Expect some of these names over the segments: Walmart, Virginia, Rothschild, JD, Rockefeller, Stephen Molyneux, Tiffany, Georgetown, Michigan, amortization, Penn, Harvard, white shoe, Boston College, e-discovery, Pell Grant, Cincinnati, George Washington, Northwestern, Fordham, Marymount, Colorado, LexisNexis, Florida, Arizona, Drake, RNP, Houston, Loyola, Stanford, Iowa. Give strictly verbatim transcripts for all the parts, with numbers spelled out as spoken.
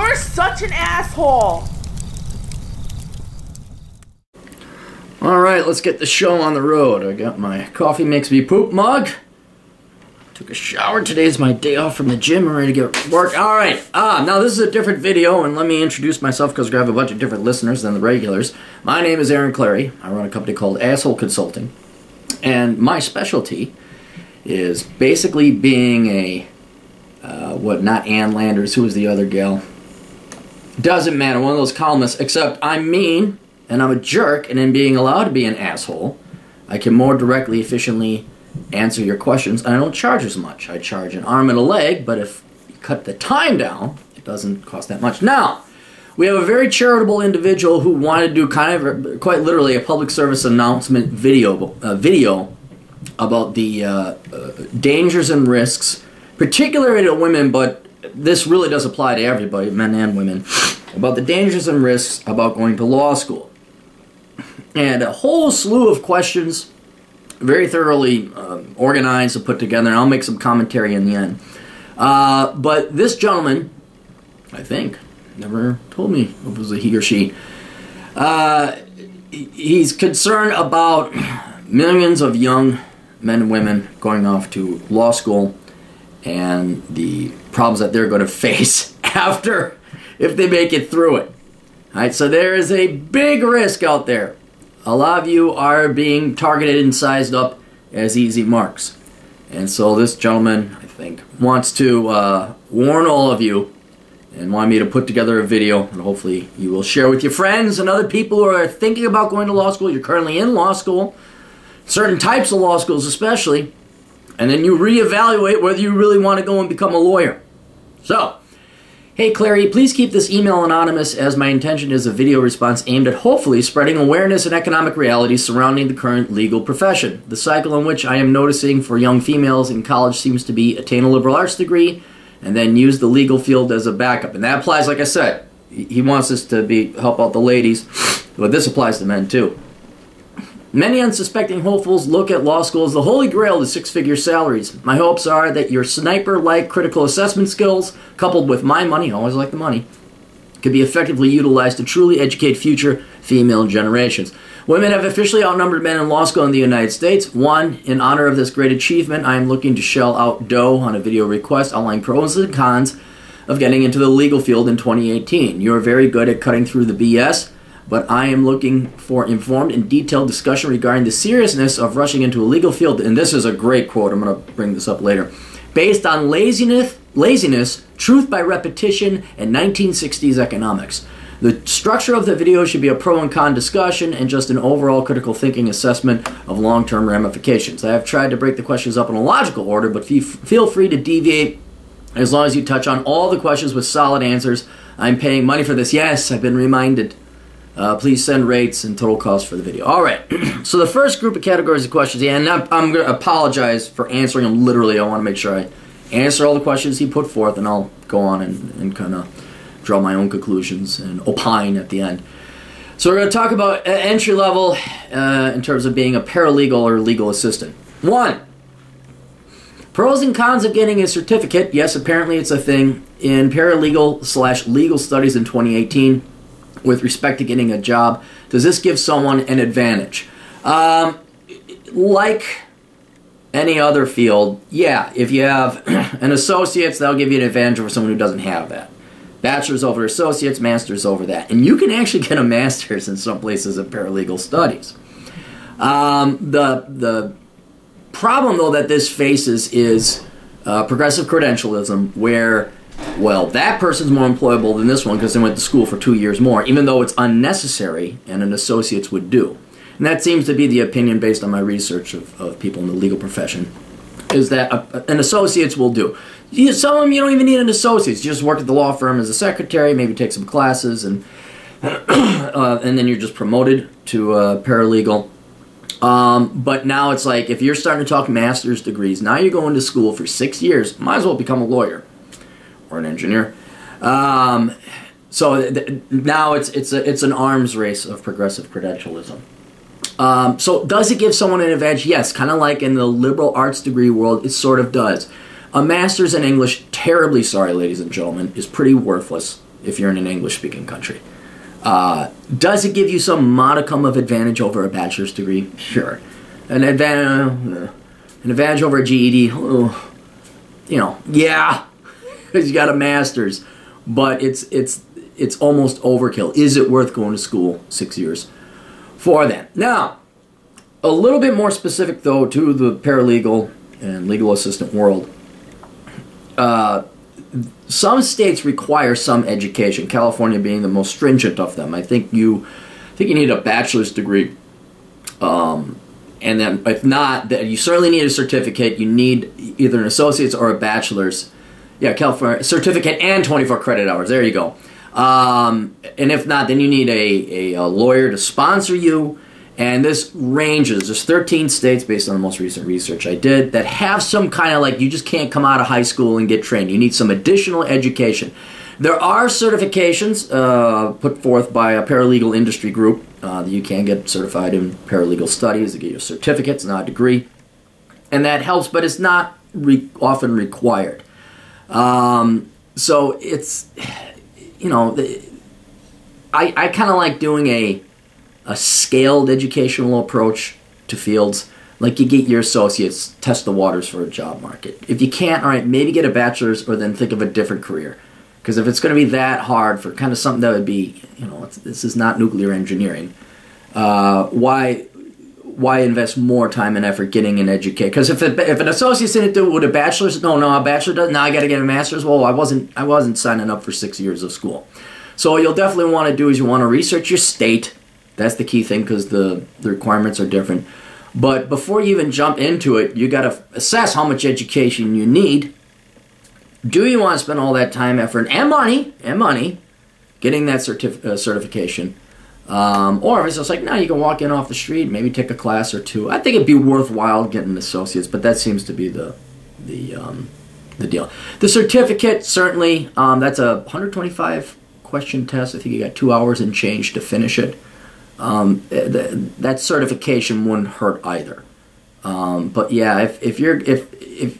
You're such an asshole. All right, let's get the show on the road. I got my coffee makes me poop mug. Took a shower. Today's my day off from the gym. I'm ready to get to work. All right. Ah, now this is a different video, and let me introduce myself because I have a bunch of different listeners than the regulars. My name is Aaron Clary. I run a company called Asshole Consulting, and my specialty is basically being a uh, what? Not Ann Landers. Who was the other gal? Doesn't matter. One of those columnists. Except I'm mean. And I'm a jerk, and in being allowed to be an asshole, I can more directly, efficiently answer your questions, and I don't charge as much. I charge an arm and a leg, but if you cut the time down, it doesn't cost that much. Now, we have a very charitable individual who wanted to do kind of, quite literally, a public service announcement video, uh, video about the uh, uh, dangers and risks, particularly to women, but this really does apply to everybody, men and women, about the dangers and risks about going to law school. And a whole slew of questions, very thoroughly uh, organized and put together, and I'll make some commentary in the end. Uh, but this gentleman, I think, never told me if it was a he or she, uh, he's concerned about millions of young men and women going off to law school and the problems that they're going to face after, if they make it through it. All right, so there is a big risk out there. A lot of you are being targeted and sized up as easy marks. And so this gentleman, I think, wants to uh, warn all of you and want me to put together a video, and hopefully you will share with your friends and other people who are thinking about going to law school. You're currently in law school, certain types of law schools especially, and then you reevaluate whether you really want to go and become a lawyer. So, hey Clary, please keep this email anonymous as my intention is a video response aimed at hopefully spreading awareness and economic realities surrounding the current legal profession. The cycle in which I am noticing for young females in college seems to be attain a liberal arts degree and then use the legal field as a backup. And that applies, like I said, he wants us to be help out the ladies, but this applies to men too. Many unsuspecting hopefuls look at law school as the holy grail to six-figure salaries. My hopes are that your sniper-like critical assessment skills, coupled with my money, I always like the money, could be effectively utilized to truly educate future female generations. Women have officially outnumbered men in law school in the United States. One, in honor of this great achievement, I am looking to shell out dough on a video request outlining pros and cons of getting into the legal field in twenty eighteen. You are very good at cutting through the B S, but I am looking for informed and detailed discussion regarding the seriousness of rushing into a legal field. And this is a great quote. I'm going to bring this up later. Based on laziness, laziness, truth by repetition, and nineteen sixties economics. The structure of the video should be a pro and con discussion and just an overall critical thinking assessment of long-term ramifications. I have tried to break the questions up in a logical order, but feel free to deviate as long as you touch on all the questions with solid answers. I'm paying money for this. Yes, I've been reminded. Uh, please send rates and total cost for the video. All right, so the first group of categories of questions, and I'm, I'm going to apologize for answering them literally. I want to make sure I answer all the questions he put forth, and I'll go on and, and kind of draw my own conclusions and opine at the end. So we're going to talk about entry level uh, in terms of being a paralegal or legal assistant. One, pros and cons of getting a certificate. Yes, apparently it's a thing in paralegal slash legal studies in twenty eighteen. With respect to getting a job, does this give someone an advantage? Um, like any other field, yeah, if you have an associate's, that'll give you an advantage over someone who doesn't have that. Bachelor's over associate's, master's over that. And you can actually get a master's in some places of paralegal studies. Um, the, the problem, though, that this faces is uh, progressive credentialism, where well, that person's more employable than this one because they went to school for two years more, even though it's unnecessary and an associate's would do. And that seems to be the opinion based on my research of, of people in the legal profession, is that a, an associate's will do. You, some of them, you don't even need an associate's. You just work at the law firm as a secretary, maybe take some classes, and, uh, and then you're just promoted to uh, paralegal. Um, but now it's like if you're starting to talk master's degrees, now you're going to school for six years, might as well become a lawyer. Or an engineer. Um, so th now it's it's a, it's an arms race of progressive credentialism. Um, so does it give someone an advantage? Yes, kind of like in the liberal arts degree world, it sort of does. A master's in English, terribly sorry, ladies and gentlemen, is pretty worthless if you're in an English-speaking country. Uh, does it give you some modicum of advantage over a bachelor's degree? Sure. An advantage, an advantage over a G E D? Oh, you know, yeah, because you got a master's. But it's it's it's almost overkill. Is it worth going to school six years for that? Now, a little bit more specific though to the paralegal and legal assistant world. Uh, some states require some education, California being the most stringent of them. I think you, I think you need a bachelor's degree, um, and then if not, you certainly need a certificate. You need either an associate's or a bachelor's. Yeah, California certificate and twenty-four credit hours. There you go. Um, and if not, then you need a, a, a lawyer to sponsor you. And this ranges. There's thirteen states, based on the most recent research I did, that have some kind of like, you just can't come out of high school and get trained. You need some additional education. There are certifications uh, put forth by a paralegal industry group uh, that you can get certified in paralegal studies. They get your certificates, not a degree. And that helps, but it's not re- often required. Um, so it's, you know, I, I kind of like doing a... a scaled educational approach to fields. Like you get your associates, test the waters for a job market. If you can't, all right, maybe get a bachelor's or then think of a different career. Because if it's going to be that hard for kind of something that would be, you know, it's, this is not nuclear engineering, uh, why why invest more time and effort getting an education? Because if, if an associate's didn't do it with a bachelor's, no, no, a bachelor does, now I got to get a master's. Well, I wasn't, I wasn't signing up for six years of school. So what you'll definitely want to do is you want to research your state. That's the key thing because the, the requirements are different. But before you even jump into it, you got to assess how much education you need. Do you want to spend all that time, effort, and money, and money, getting that certif uh, certification? Um, or it's just like, no, you can walk in off the street, maybe take a class or two. I think it'd be worthwhile getting an associate's, but that seems to be the the um, the deal. The certificate certainly. Um, that's a one hundred twenty-five question test. I think you got two hours and change to finish it. Um, th that certification wouldn't hurt either. Um, but yeah, if, if you're, if, if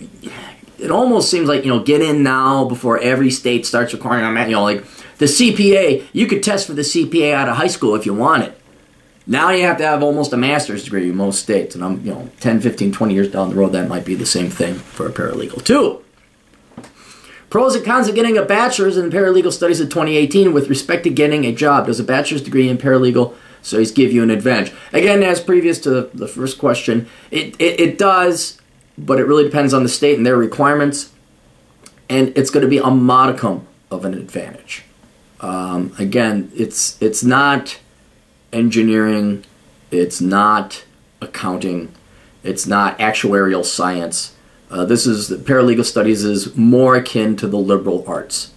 it almost seems like, you know, get in now before every state starts requiring a, you know, like the C P A, you could test for the C P A out of high school if you want it. Now you have to have almost a master's degree in most states. And I'm, you know, ten, fifteen, twenty years down the road, that might be the same thing for a paralegal too. Pros and cons of getting a bachelor's in paralegal studies in twenty eighteen with respect to getting a job. Does a bachelor's degree in paralegal studies give you an advantage? Again, as previous to the first question, it, it, it does, but it really depends on the state and their requirements. And it's going to be a modicum of an advantage. Um, again, it's, it's not engineering. It's not accounting. It's not actuarial science. Uh, this is, the paralegal studies is more akin to the liberal arts.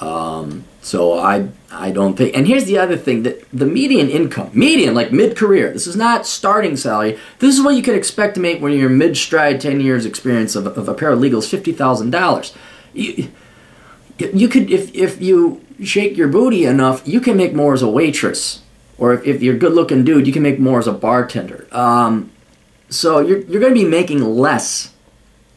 Um, so I I don't think, and here's the other thing, that the median income, median, like mid-career, this is not starting salary. This is what you could expect to make when you're mid-stride, ten years experience of, of a paralegal is fifty thousand dollars. You, you could, if, if you shake your booty enough, you can make more as a waitress. Or if, if you're a good-looking dude, you can make more as a bartender. Um, so you're, you're going to be making less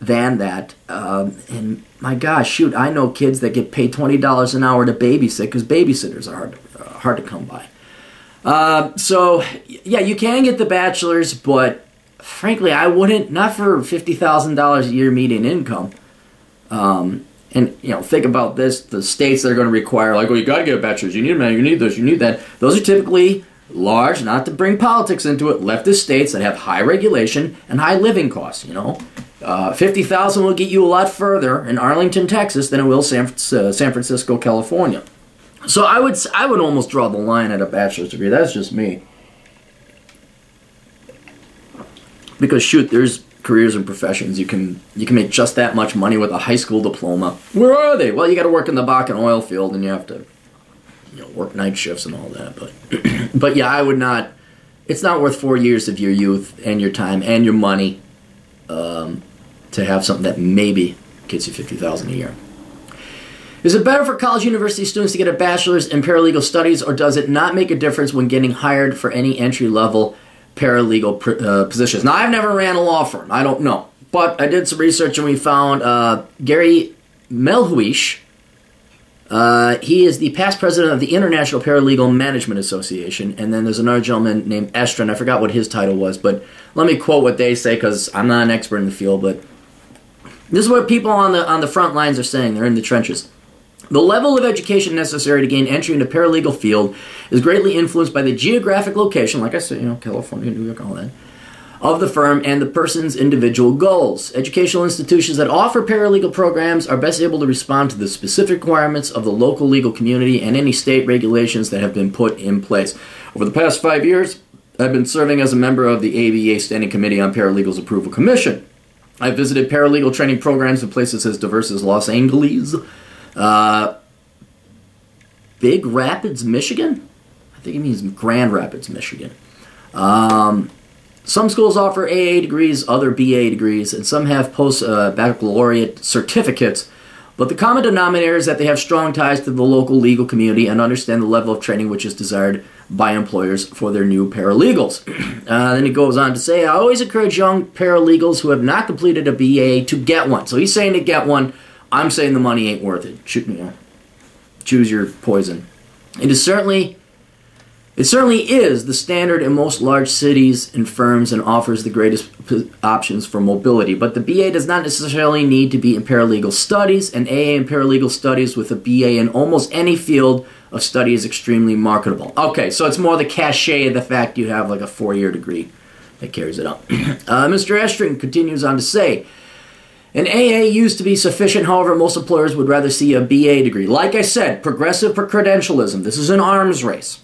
than that, um, and my gosh, shoot, I know kids that get paid twenty dollars an hour to babysit because babysitters are hard, uh, hard to come by. Uh, so, yeah, you can get the bachelor's, but frankly, I wouldn't, not for fifty thousand dollars a year median income. Um, and, you know, think about this, the states that are going to require, like, well, you got to get a bachelor's, you need a man, you need this, you need that. Those are typically large, not to bring politics into it, leftist states that have high regulation and high living costs, you know. Uh, fifty thousand dollars will get you a lot further in Arlington, Texas, than it will San, uh, San Francisco, California. So I would I would almost draw the line at a bachelor's degree. That's just me. Because shoot, there's careers and professions you can you can make just that much money with a high school diploma. Where are they? Well, you got to work in the Bakken oil field, and you have to you know work night shifts and all that. But but yeah, I would not. It's not worth four years of your youth and your time and your money. Um, to have something that maybe gets you fifty thousand dollars a year. Is it better for college university students to get a bachelor's in paralegal studies, or does it not make a difference when getting hired for any entry-level paralegal pr uh, positions? Now, I've never ran a law firm. I don't know. But I did some research, and we found uh, Gary Melhuish Uh, he is the past president of the International Paralegal Management Association. And then there's another gentleman named Estrin. I forgot what his title was, but let me quote what they say because I'm not an expert in the field, but this is what people on the, on the front lines are saying. They're in the trenches. The level of education necessary to gain entry into paralegal field is greatly influenced by the geographic location, like I said, you know, California, New York, all that, of the firm and the person's individual goals. Educational institutions that offer paralegal programs are best able to respond to the specific requirements of the local legal community and any state regulations that have been put in place. Over the past five years, I've been serving as a member of the A B A Standing Committee on Paralegals Approval Commission. I've visited paralegal training programs in places as diverse as Los Angeles, uh, Big Rapids, Michigan? I think it means Grand Rapids, Michigan. Um, some schools offer A A degrees, other B A degrees, and some have post-baccalaureate uh, certificates, but the common denominator is that they have strong ties to the local legal community and understand the level of training which is desired by employers for their new paralegals. Uh, then he goes on to say, I always encourage young paralegals who have not completed a B A to get one. So he's saying to get one. I'm saying the money ain't worth it. Shoot me. Choose your poison. It is certainly, it certainly is the standard in most large cities and firms and offers the greatest options for mobility. But the B A does not necessarily need to be in paralegal studies. An A A in paralegal studies with a B A in almost any field of study is extremely marketable. Okay, so it's more the cachet of the fact you have like a four-year degree that carries it up. uh, Mister Estrin continues on to say, an A A used to be sufficient, however, most employers would rather see a B A degree. Like I said, progressive for credentialism. This is an arms race.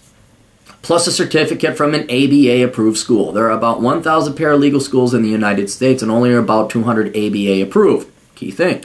Plus a certificate from an A B A-approved school. There are about one thousand paralegal schools in the United States and only about two hundred A B A-approved. Key thing.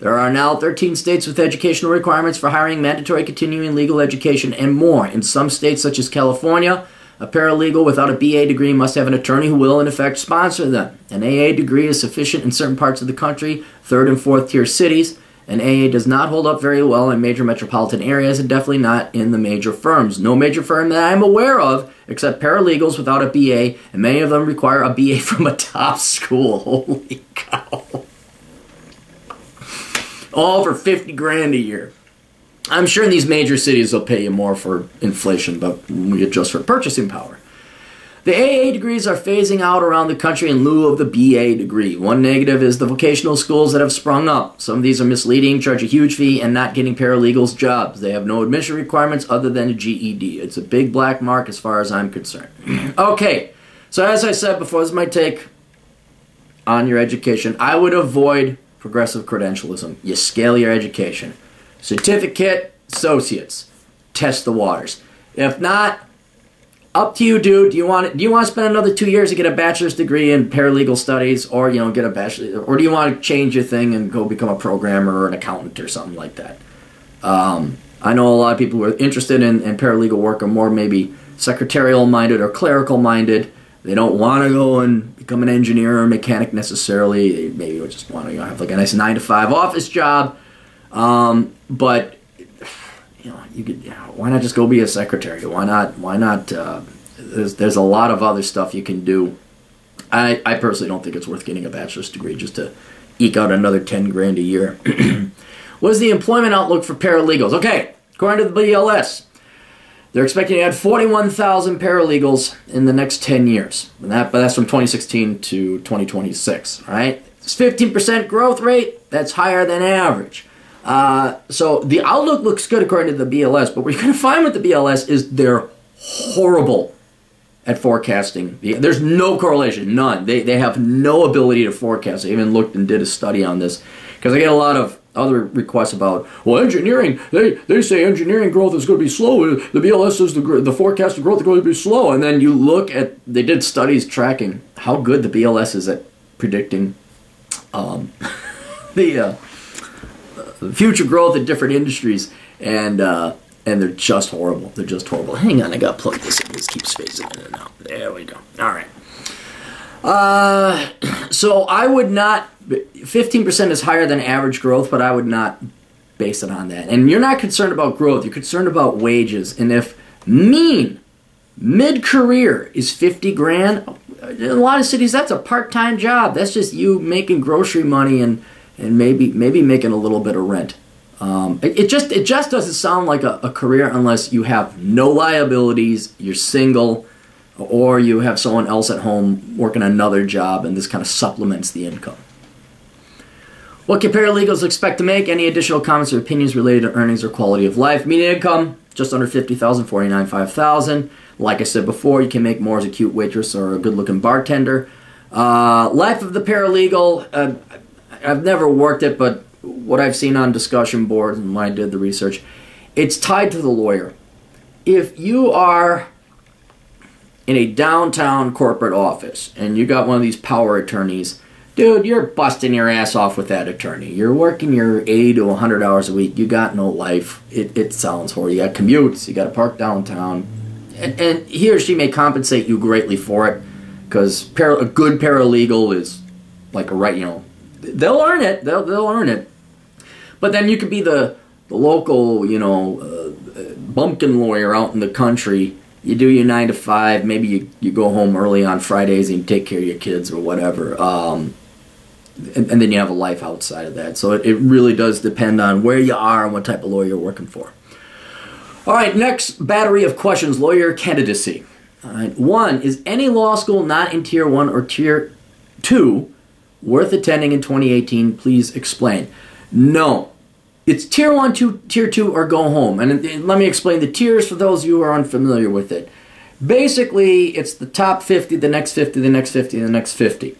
There are now thirteen states with educational requirements for hiring, mandatory continuing legal education, and more. In some states, such as California, a paralegal without a B A degree must have an attorney who will, in effect, sponsor them. An A A degree is sufficient in certain parts of the country, third and fourth tier cities. An A A does not hold up very well in major metropolitan areas and definitely not in the major firms. No major firm that I am aware of except paralegals without a B A, and many of them require a B A from a top school. Holy cow. All for fifty grand a year. I'm sure in these major cities they'll pay you more for inflation, but we adjust for purchasing power. The A A degrees are phasing out around the country in lieu of the B A degree. One negative is the vocational schools that have sprung up. Some of these are misleading, charge a huge fee, and not getting paralegals jobs. They have no admission requirements other than a G E D. It's a big black mark as far as I'm concerned. Okay, so as I said before, this is my take on your education. I would avoid progressive credentialism. You scale your education. Certificate, associates, test the waters. If not, up to you, dude. Do you want to, do you want to spend another two years to get a bachelor's degree in paralegal studies, or you know, get a bachelor, or do you want to change your thing and go become a programmer or an accountant or something like that? Um, I know a lot of people who are interested in, in paralegal work are more maybe secretarial minded or clerical minded. They don't want to go and become an engineer or mechanic necessarily. They maybe just want to you know, have like a nice nine to five office job. Um, but you know, you could, you know, why not just go be a secretary? Why not? Why not? Uh, there's there's a lot of other stuff you can do. I I personally don't think it's worth getting a bachelor's degree just to eke out another ten grand a year. What is the employment outlook for paralegals? Okay, according to the B L S, they're expecting to add forty-one thousand paralegals in the next ten years, and that but that's from twenty sixteen to twenty twenty-six. All right, it's fifteen percent growth rate. That's higher than average. Uh, so the outlook looks good according to the B L S, but what you're going to find with the B L S is they're horrible at forecasting. There's no correlation, none. They, they have no ability to forecast. I even looked and did a study on this because I get a lot of other requests about, well, engineering, they, they say engineering growth is going to be slow. The B L S says the, the forecast of growth is going to be slow. And then you look at, they did studies tracking how good the B L S is at predicting um, the... Uh, future growth in different industries, and uh, and they're just horrible. They're just horrible. Hang on, I gotta plug this in. This keeps phasing in and out. There we go. All right. Uh, so I would not. fifteen percent is higher than average growth, but I would not base it on that. And you're not concerned about growth. You're concerned about wages. And if mean mid-career is fifty grand, in a lot of cities that's a part-time job. That's just you making grocery money and. And maybe maybe making a little bit of rent. Um, it, it just it just doesn't sound like a, a career unless you have no liabilities, you're single, or you have someone else at home working another job, and this kind of supplements the income. What can paralegals expect to make? Any additional comments or opinions related to earnings or quality of life? Median income, just under fifty thousand dollars, forty-nine thousand five hundred dollars. Like I said before, you can make more as a cute waitress or a good-looking bartender. Uh, life of the paralegal, uh, I've never worked it, but what I've seen on discussion boards and when I did the research, it's tied to the lawyer. If you are in a downtown corporate office and you got one of these power attorneys, dude, you're busting your ass off with that attorney. You're working your eighty to a hundred hours a week. You got no life. It, it sounds horrible. You got commutes. You got to park downtown. And, and he or she may compensate you greatly for it because para, a good paralegal is like a right, you know, they'll earn it. They'll, they'll earn it. But then you could be the, the local, you know, uh, bumpkin lawyer out in the country. You do your nine to five. Maybe you, you go home early on Fridays and you take care of your kids or whatever. Um, and, and then you have a life outside of that. So it, it really does depend on where you are and what type of lawyer you're working for. All right, next battery of questions, lawyer candidacy. All right, one, is any law school not in tier one or tier two worth attending in twenty eighteen? Please explain. No. It's tier one, two, tier two, or go home. And, and let me explain the tiers for those of you who are unfamiliar with it. Basically, it's the top fifty, the next fifty, the next fifty, the next fifty.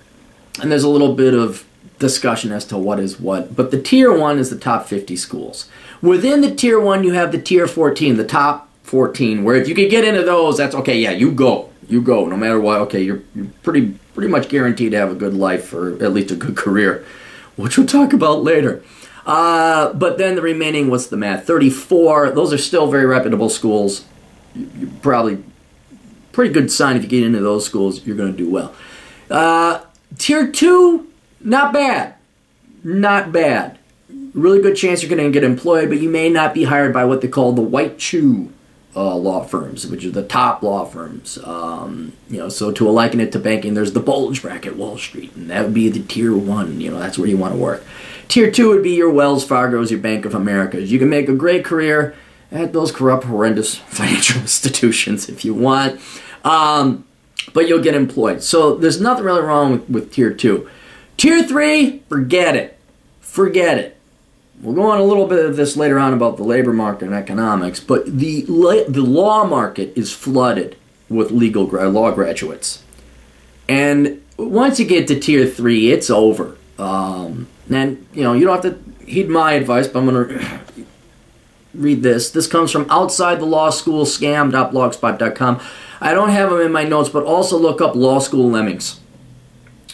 And there's a little bit of discussion as to what is what. But the tier one is the top fifty schools. Within the tier one, you have the tier fourteen, the top fourteen, where if you can get into those, that's okay, yeah, you go. You go, no matter what. Okay, you're, you're pretty, pretty much guaranteed to have a good life or at least a good career, which we'll talk about later. Uh, but then the remaining, what's the math, thirty-four, those are still very reputable schools. You, you probably, pretty good sign if you get into those schools, you're going to do well. Uh, tier two, not bad. Not bad. Really good chance you're going to get employed, but you may not be hired by what they call the white shoe uh, law firms, which are the top law firms. Um, you know, so to liken it to banking, there's the bulge bracket Wall Street, and that would be the tier one. You know, that's where you want to work. Tier two would be your Wells Fargo's, your Bank of America's. You can make a great career at those corrupt, horrendous financial institutions if you want, um, but you'll get employed. So there's nothing really wrong with, with tier two. Tier three, forget it. Forget it. We'll go on a little bit of this later on about the labor market and economics, but the, the law market is flooded with legal law graduates. And once you get to tier three, it's over. Um, and, you know, you don't have to heed my advice, but I'm going to read this. This comes from outside the law school scam dot blogspot dot com. I don't have them in my notes, but also look up law school lemmings.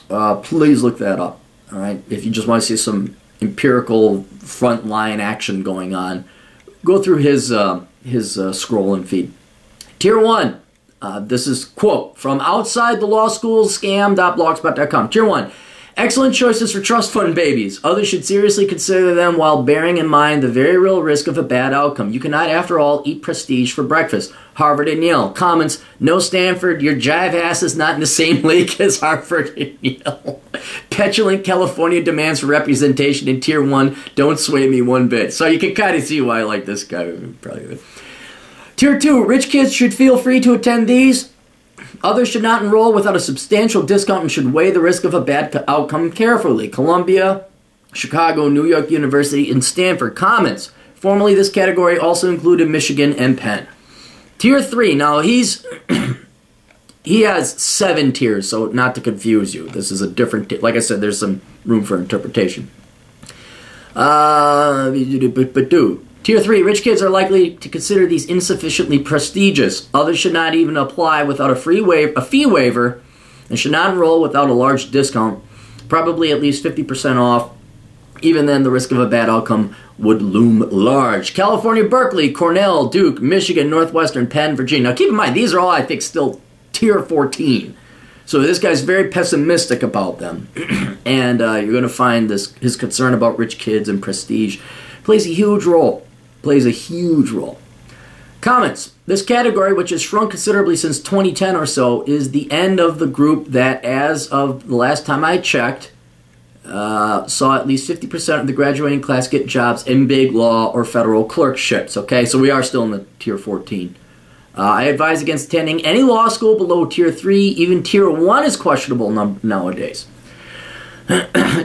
Uh, please look that up, all right? If you just want to see some empirical frontline action going on, go through his, uh, his uh, scroll and feed. Tier one. Uh, this is, quote, from outside the law school scam dot blogspot dot com. Tier one. Excellent choices for trust fund babies. Others should seriously consider them while bearing in mind the very real risk of a bad outcome. You cannot, after all, eat prestige for breakfast. Harvard and Yale. Comments, no Stanford, your jive ass is not in the same league as Harvard and Yale. Petulant California demands for representation in tier one. Don't sway me one bit. So you can kind of see why I like this guy. Probably. Tier two, rich kids should feel free to attend these. Others should not enroll without a substantial discount and should weigh the risk of a bad outcome carefully. Columbia, Chicago, New York University, and Stanford. Comments. Formerly, this category also included Michigan and Penn. Tier three. Now, he's he has seven tiers, so not to confuse you. This is a different tier. Like I said, there's some room for interpretation. Uh, but do. Tier three, rich kids are likely to consider these insufficiently prestigious. Others should not even apply without a, free wa a fee waiver and should not enroll without a large discount, probably at least fifty percent off. Even then, the risk of a bad outcome would loom large. California Berkeley, Cornell, Duke, Michigan, Northwestern, Penn, Virginia. Now, keep in mind, these are all, I think, still tier fourteen. So this guy's very pessimistic about them. And uh, you're going to find this his concern about rich kids and prestige plays a huge role. Plays a huge role. Comments. This category, which has shrunk considerably since twenty ten or so, is the end of the group that, as of the last time I checked, uh, saw at least fifty percent of the graduating class get jobs in big law or federal clerkships. Okay, so we are still in the tier fourteen. Uh, I advise against attending any law school below tier three. Even tier one is questionable nowadays.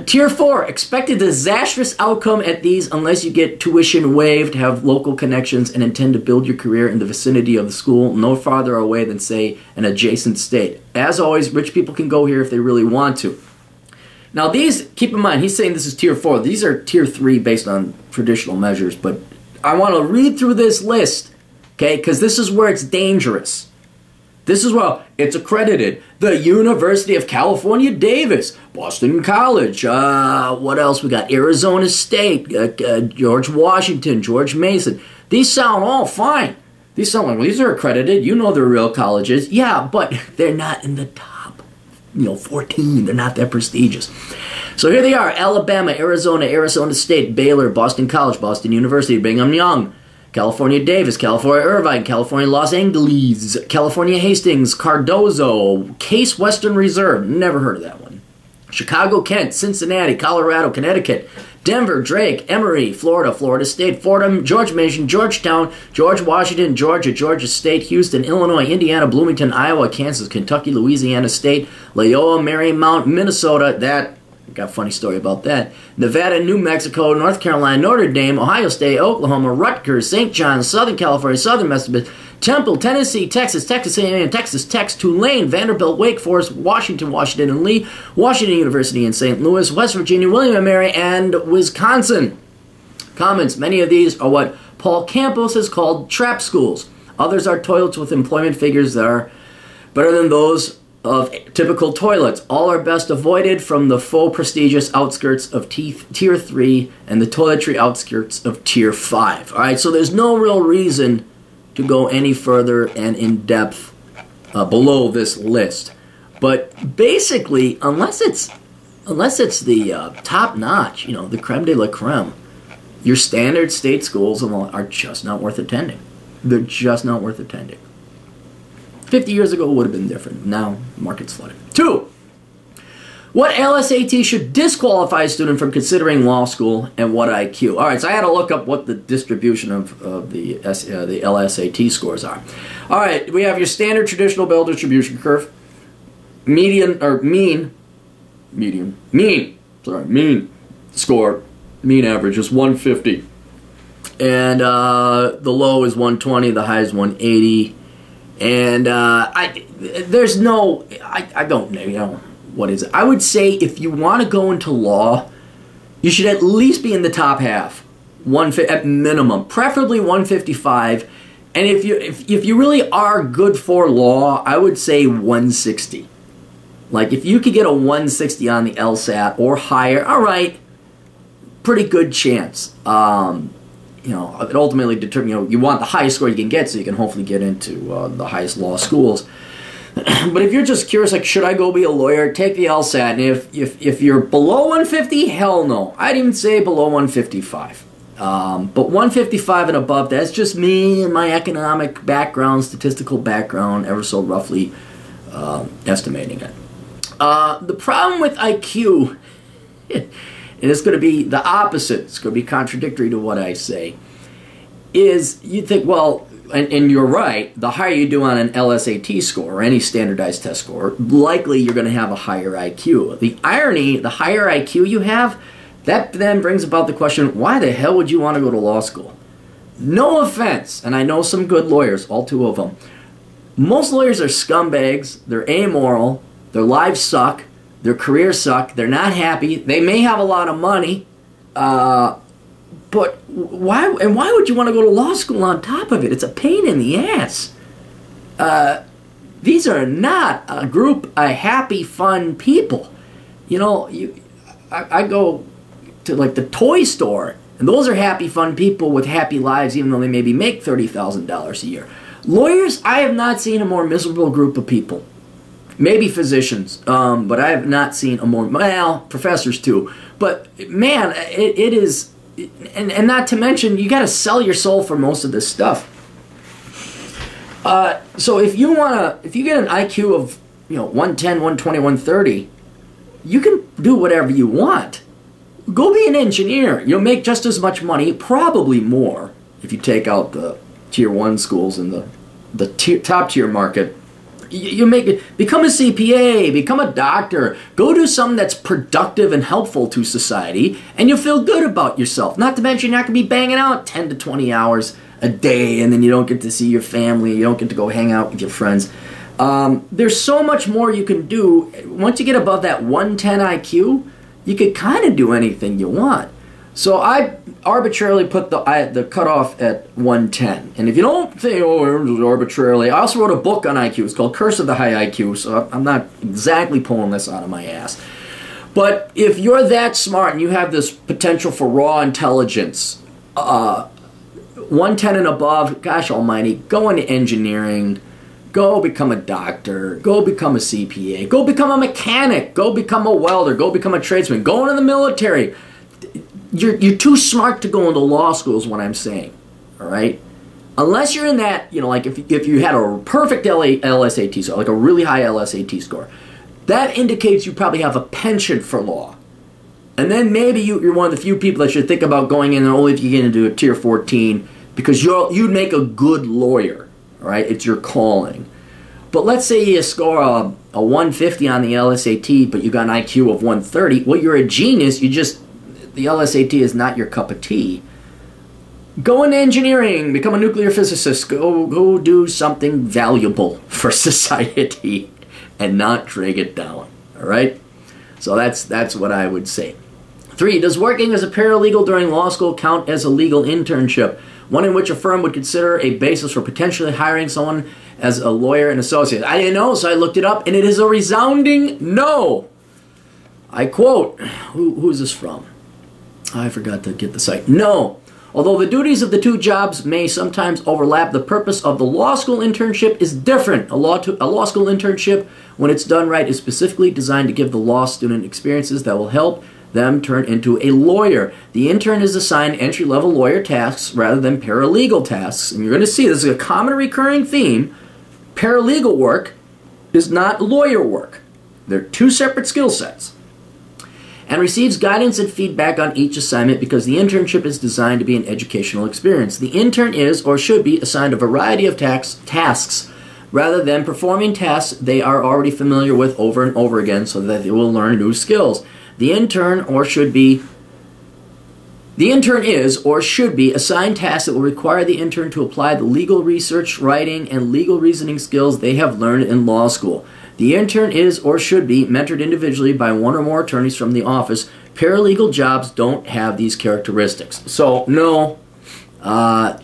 tier four, expect a disastrous outcome at these unless you get tuition waived, have local connections, and intend to build your career in the vicinity of the school, no farther away than, say, an adjacent state. As always, rich people can go here if they really want to. Now these, keep in mind, he's saying this is tier four. These are tier three based on traditional measures, but I want to read through this list, okay, because this is where it's dangerous. This is where it's accredited. The University of California Davis, Boston College, uh, what else we got? Arizona State, uh, uh, George Washington, George Mason. These sound all fine. These sound like, well, these are accredited. You know they're real colleges. Yeah, but they're not in the top, you know, fourteen. They're not that prestigious. So here they are: Alabama, Arizona, Arizona State, Baylor, Boston College, Boston University, Brigham Young, California Davis, California Irvine, California Los Angeles, California Hastings, Cardozo, Case Western Reserve, never heard of that one. Chicago, Kent, Cincinnati, Colorado, Connecticut, Denver, Drake, Emory, Florida, Florida State, Fordham, George Mason, Georgetown, George Washington, Georgia, Georgia State, Houston, Illinois, Indiana, Bloomington, Iowa, Kansas, Kentucky, Louisiana State, Loyola, Marymount, Minnesota, that... got a funny story about that. Nevada, New Mexico, North Carolina, Notre Dame, Ohio State, Oklahoma, Rutgers, Saint John's, Southern California, Southern Massachusetts, Temple, Tennessee, Texas, Texas A and M, Texas Tech, Tulane, Vanderbilt, Wake Forest, Washington, Washington and Lee, Washington University in Saint Louis, West Virginia, William and Mary, and Wisconsin. Comments: many of these are what Paul Campos has called trap schools. Others are toilets with employment figures that are better than those of typical toilets. All are best avoided from the faux prestigious outskirts of tier three and the toiletry outskirts of tier five. Alright, so there's no real reason to go any further and in depth uh, below this list. But basically, unless it's unless it's the uh, top notch, you know, the creme de la creme, your standard state schools are just not worth attending. They're just not worth attending. fifty years ago would have been different. Now, the market's flooded. Two, what L S A T should disqualify a student from considering law school, and what I Q? All right, so I had to look up what the distribution of, of the, uh, the L S A T scores are. All right, we have your standard traditional Bell distribution curve. Median, or mean, median, mean, sorry, mean score, mean average is one fifty. And uh, the low is one twenty, the high is one eighty. And uh, I, there's no, I, I don't know, you know, what is it? I would say if you want to go into law, you should at least be in the top half, one at minimum, preferably one fifty-five. And if you if if you really are good for law, I would say one sixty. Like if you could get a one sixty on the L S A T or higher, all right, pretty good chance. Um, You know, it ultimately determines, you know, you want the highest score you can get so you can hopefully get into uh, the highest law schools. But if you're just curious, like, should I go be a lawyer? Take the L S A T. And if, if, if you're below one fifty, hell no. I'd even say below one fifty-five. Um, but one fifty-five and above, that's just me and my economic background, statistical background, ever so roughly uh, estimating it. Uh, the problem with I Q... and it's going to be the opposite, it's going to be contradictory to what I say, is you think, well, and, and you're right, the higher you do on an L S A T score or any standardized test score, likely you're going to have a higher I Q. The irony, the higher I Q you have, that then brings about the question, why the hell would you want to go to law school? No offense, and I know some good lawyers, all two of them. Most lawyers are scumbags, they're amoral, their lives suck, their careers suck, they're not happy, they may have a lot of money, uh, but why, and why would you want to go to law school on top of it? It's a pain in the ass. Uh, these are not a group of happy, fun people. You know, you, I, I go to like the toy store, and those are happy, fun people with happy lives, even though they maybe make thirty thousand dollars a year. Lawyers, I have not seen a more miserable group of people. Maybe physicians, um, but I have not seen a more, well, professors too. But man, it, it is, and, and not to mention, you got to sell your soul for most of this stuff. Uh, so if you want to, if you get an I Q of, you know, one ten, one twenty, one thirty, you can do whatever you want. Go be an engineer. You'll make just as much money, probably more, if you take out the tier one schools and the, the tier, top tier market. You, you make it, become a C P A, become a doctor, go do something that's productive and helpful to society, and you'll feel good about yourself. Not to mention you're not going to be banging out ten to twenty hours a day, and then you don't get to see your family, you don't get to go hang out with your friends. Um, there's so much more you can do. Once you get above that one ten I Q, you could kind of do anything you want. So I arbitrarily put the I, the cutoff at one ten. And if you don't think, oh, it was arbitrarily, I also wrote a book on I Q. It's called Curse of the High I Q, so I'm not exactly pulling this out of my ass. But if you're that smart and you have this potential for raw intelligence, uh, one ten and above, gosh almighty, go into engineering, go become a doctor, go become a C P A, go become a mechanic, go become a welder, go become a tradesman, go into the military. You're, you're too smart to go into law school is what I'm saying, all right? Unless you're in that, you know, like if, if you had a perfect L S A T score, like a really high L S A T score, that indicates you probably have a penchant for law. And then maybe you, you're one of the few people that should think about going in and only if you get into a tier fourteen because you'll, you'd make a good lawyer. Right? It's your calling. But let's say you score a, a one fifty on the L S A T, but you got an I Q of one thirty. Well, you're a genius. You just, the L S A T is not your cup of tea. Go into engineering. Become a nuclear physicist. Go, go do something valuable for society and not drag it down. All right? So that's, that's what I would say. Three, does working as a paralegal during law school count as a legal internship? One in which a firm would consider a basis for potentially hiring someone as a lawyer and associate. I didn't know, so I looked it up, and it is a resounding no. I quote, who, who is this from? I forgot to get the site. No. Although the duties of the two jobs may sometimes overlap, the purpose of the law school internship is different. A law, to, a law school internship, when it's done right, is specifically designed to give the law student experiences that will help them turn into a lawyer. The intern is assigned entry-level lawyer tasks rather than paralegal tasks. And you're going to see this is a common recurring theme. Paralegal work is not lawyer work. They're two separate skill sets. And receives guidance and feedback on each assignment because the internship is designed to be an educational experience. The intern is or should be assigned a variety of tax tasks rather than performing tasks they are already familiar with over and over again so that they will learn new skills. The intern or should be the intern is or should be assigned tasks that will require the intern to apply the legal research, writing, and legal reasoning skills they have learned in law school. The intern is or should be mentored individually by one or more attorneys from the office. Paralegal jobs don't have these characteristics. So no, uh,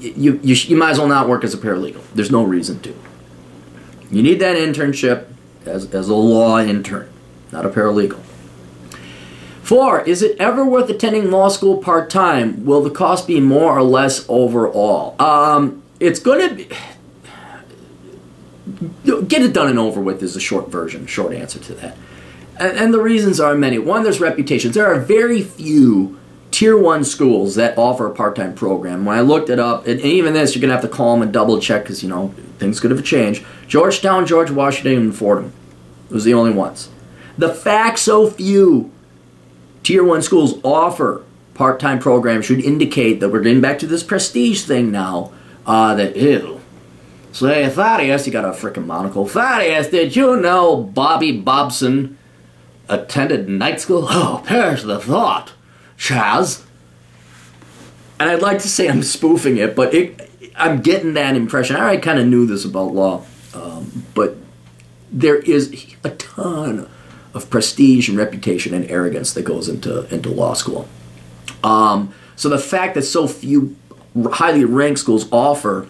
you, you, you might as well not work as a paralegal. There's no reason to. You need that internship as, as a law intern, not a paralegal. Four, is it ever worth attending law school part-time? Will the cost be more or less overall? Um, it's going to be... Get it done and over with is the short version, short answer to that. And, and the reasons are many. One, there's reputations. There are very few tier one schools that offer a part-time program. When I looked it up, and even this, you're going to have to call them and double-check because, you know, things could have changed. Georgetown, George Washington, and Fordham was the only ones. The fact so few tier one schools offer part-time programs should indicate that we're getting back to this prestige thing now, uh, that, ew. So, hey, Thaddeus, you got a frickin' monocle. Thaddeus, did you know Bobby Bobson attended night school? Oh, perish the thought, Chaz. And I'd like to say I'm spoofing it, but it, I'm getting that impression. I already kind of knew this about law, um, but there is a ton of prestige and reputation and arrogance that goes into, into law school. Um, so the fact that so few highly ranked schools offer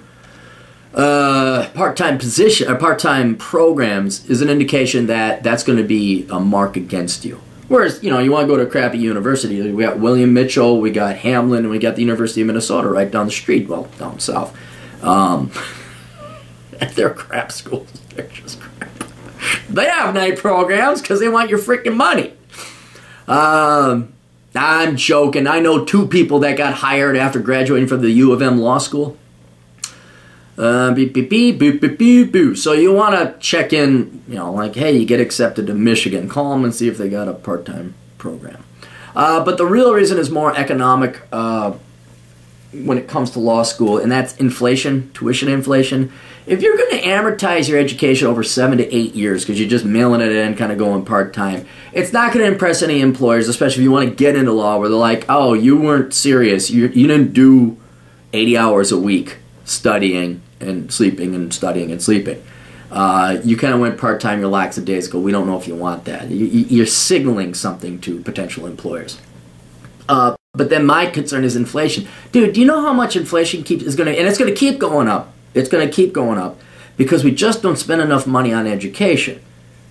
uh, part-time position or part-time programs is an indication that that's going to be a mark against you. Whereas, you know, you want to go to a crappy university. We got William Mitchell, we got Hamlin, and we got the University of Minnesota right down the street, well, down south. Um, they're crap schools. They're just crap. They have night programs because they want your freaking money. Um, I'm joking. I know two people that got hired after graduating from the U of M Law School. Uh, beep, beep, beep, boop, boop, boop, boop. So you want to check in, you know, like, hey, you get accepted to Michigan. Call them and see if they got a part-time program. Uh, but the real reason is more economic uh, when it comes to law school, and that's inflation, tuition inflation. If you're going to amortize your education over seven to eight years because you're just mailing it in, kind of going part-time, it's not going to impress any employers, especially if you want to get into law where they're like, oh, you weren't serious. You, you didn't do eighty hours a week studying and sleeping and studying and sleeping. Uh, you kind of went part-time, you're lackadaisical. We don't know if you want that. You, you're signaling something to potential employers. Uh, but then my concern is inflation. Dude, do you know how much inflation keeps, is going to, and it's going to keep going up. It's going to keep going up because we just don't spend enough money on education,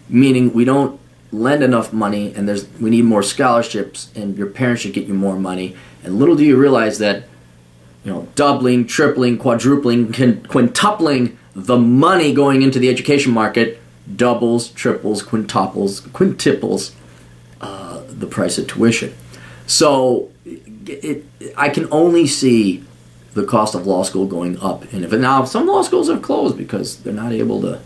meaning we don't lend enough money, and there's we need more scholarships, and your parents should get you more money. And little do you realize that, you know, doubling, tripling, quadrupling, quintupling the money going into the education market doubles, triples, quintuples, quintuples uh, the price of tuition. So it, it, I can only see the cost of law school going up. And if now some law schools have closed because they're not able to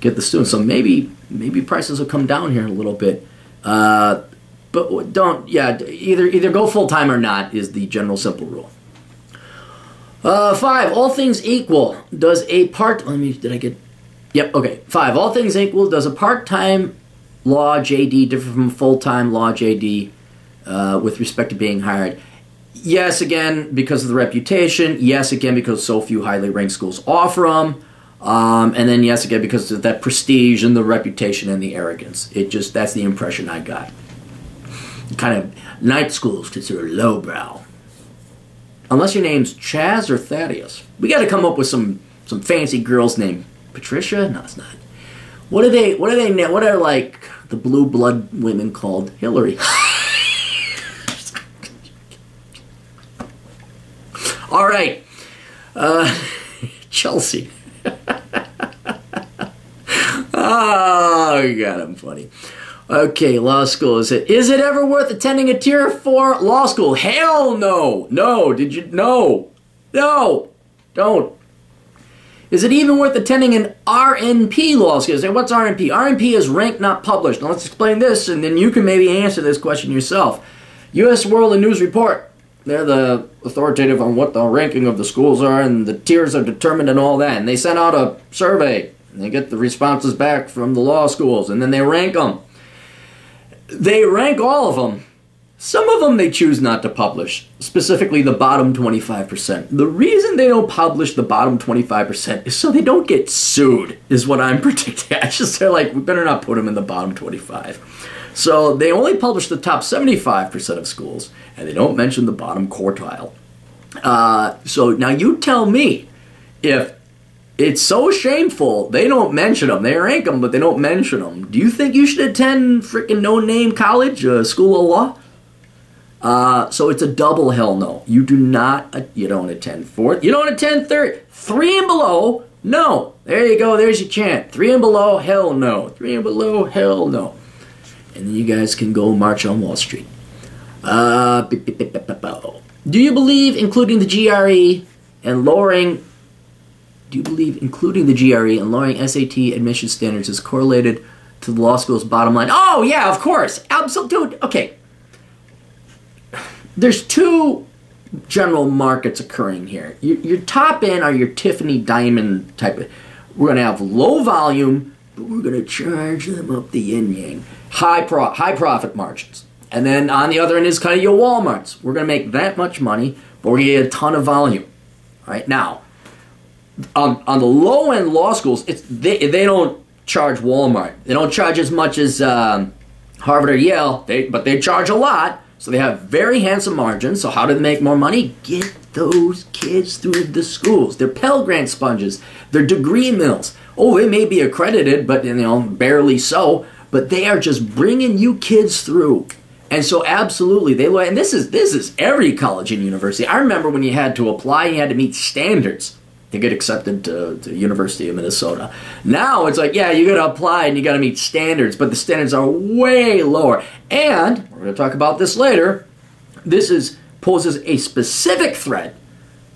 get the students. So maybe maybe prices will come down here a little bit. Uh, but don't, yeah, either either go full-time or not is the general simple rule. Uh, five, all things equal, does a part, let me, did I get, yep, okay. Five, all things equal, does a part-time law J D differ from a full-time law J D uh, with respect to being hired? Yes, again, because of the reputation. Yes, again, because so few highly ranked schools offer them. Um, and then yes, again, because of that prestige and the reputation and the arrogance. It just, that's the impression I got. Kind of, night schools considered lowbrow. Unless your name's Chaz or Thaddeus. We got to come up with some some fancy girl's name. Patricia? No, it's not. What are they? What are they? What are like the blue blood women called? Hillary. All right, uh, Chelsea. Oh God, I'm funny. Okay, law school. Is it is it ever worth attending a tier four law school? Hell no. No, did you no. No. Don't. Is it even worth attending an R N P law school? Say, what's R N P? R N P is ranked not published. Now let's explain this and then you can maybe answer this question yourself. U S World and News Report. They're the authoritative on what the ranking of the schools are and the tiers are determined and all that. And they sent out a survey and they get the responses back from the law schools and then they rank them. They rank all of them. Some of them they choose not to publish, specifically the bottom twenty-five percent. The reason they don't publish the bottom twenty-five percent is so they don't get sued, is what I'm predicting. I just, they're like, we better not put them in the bottom twenty-five. So they only publish the top seventy-five percent of schools, and they don't mention the bottom quartile. Uh, so now you tell me if it's so shameful they don't mention them. They rank them, but they don't mention them. Do you think you should attend freaking no-name college, uh, school of law? Uh, so it's a double hell no. You do not, uh, you don't attend fourth. You don't attend third. Three and below, no. There you go, there's your chant. Three and below, hell no. Three and below, hell no. And then you guys can go march on Wall Street. Uh, do you believe including the G R E and lowering... Do you believe including the G R E and lowering S A T admission standards is correlated to the law school's bottom line? Oh, yeah, of course. Absolutely. Okay. There's two general markets occurring here. Your, your top end are your Tiffany Diamond type of... We're going to have low volume, but we're going to charge them up the yin-yang. High, pro high profit margins. And then on the other end is kind of your Walmarts. We're going to make that much money, but we're going to get a ton of volume. All right, now, on, on the low-end law schools, it's, they, they don't charge Walmart. They don't charge as much as um, Harvard or Yale, they, but they charge a lot. So they have very handsome margins. So how do they make more money? Get those kids through the schools. They're Pell Grant sponges. They're degree mills. Oh, they may be accredited, but you know, barely so. But they are just bringing you kids through. And so absolutely, they and this is, this is every college and university. I remember when you had to apply, you had to meet standards to get accepted to the University of Minnesota. Now it's like, yeah, you got to apply and you got to meet standards, but the standards are way lower. And we're going to talk about this later. This is poses a specific threat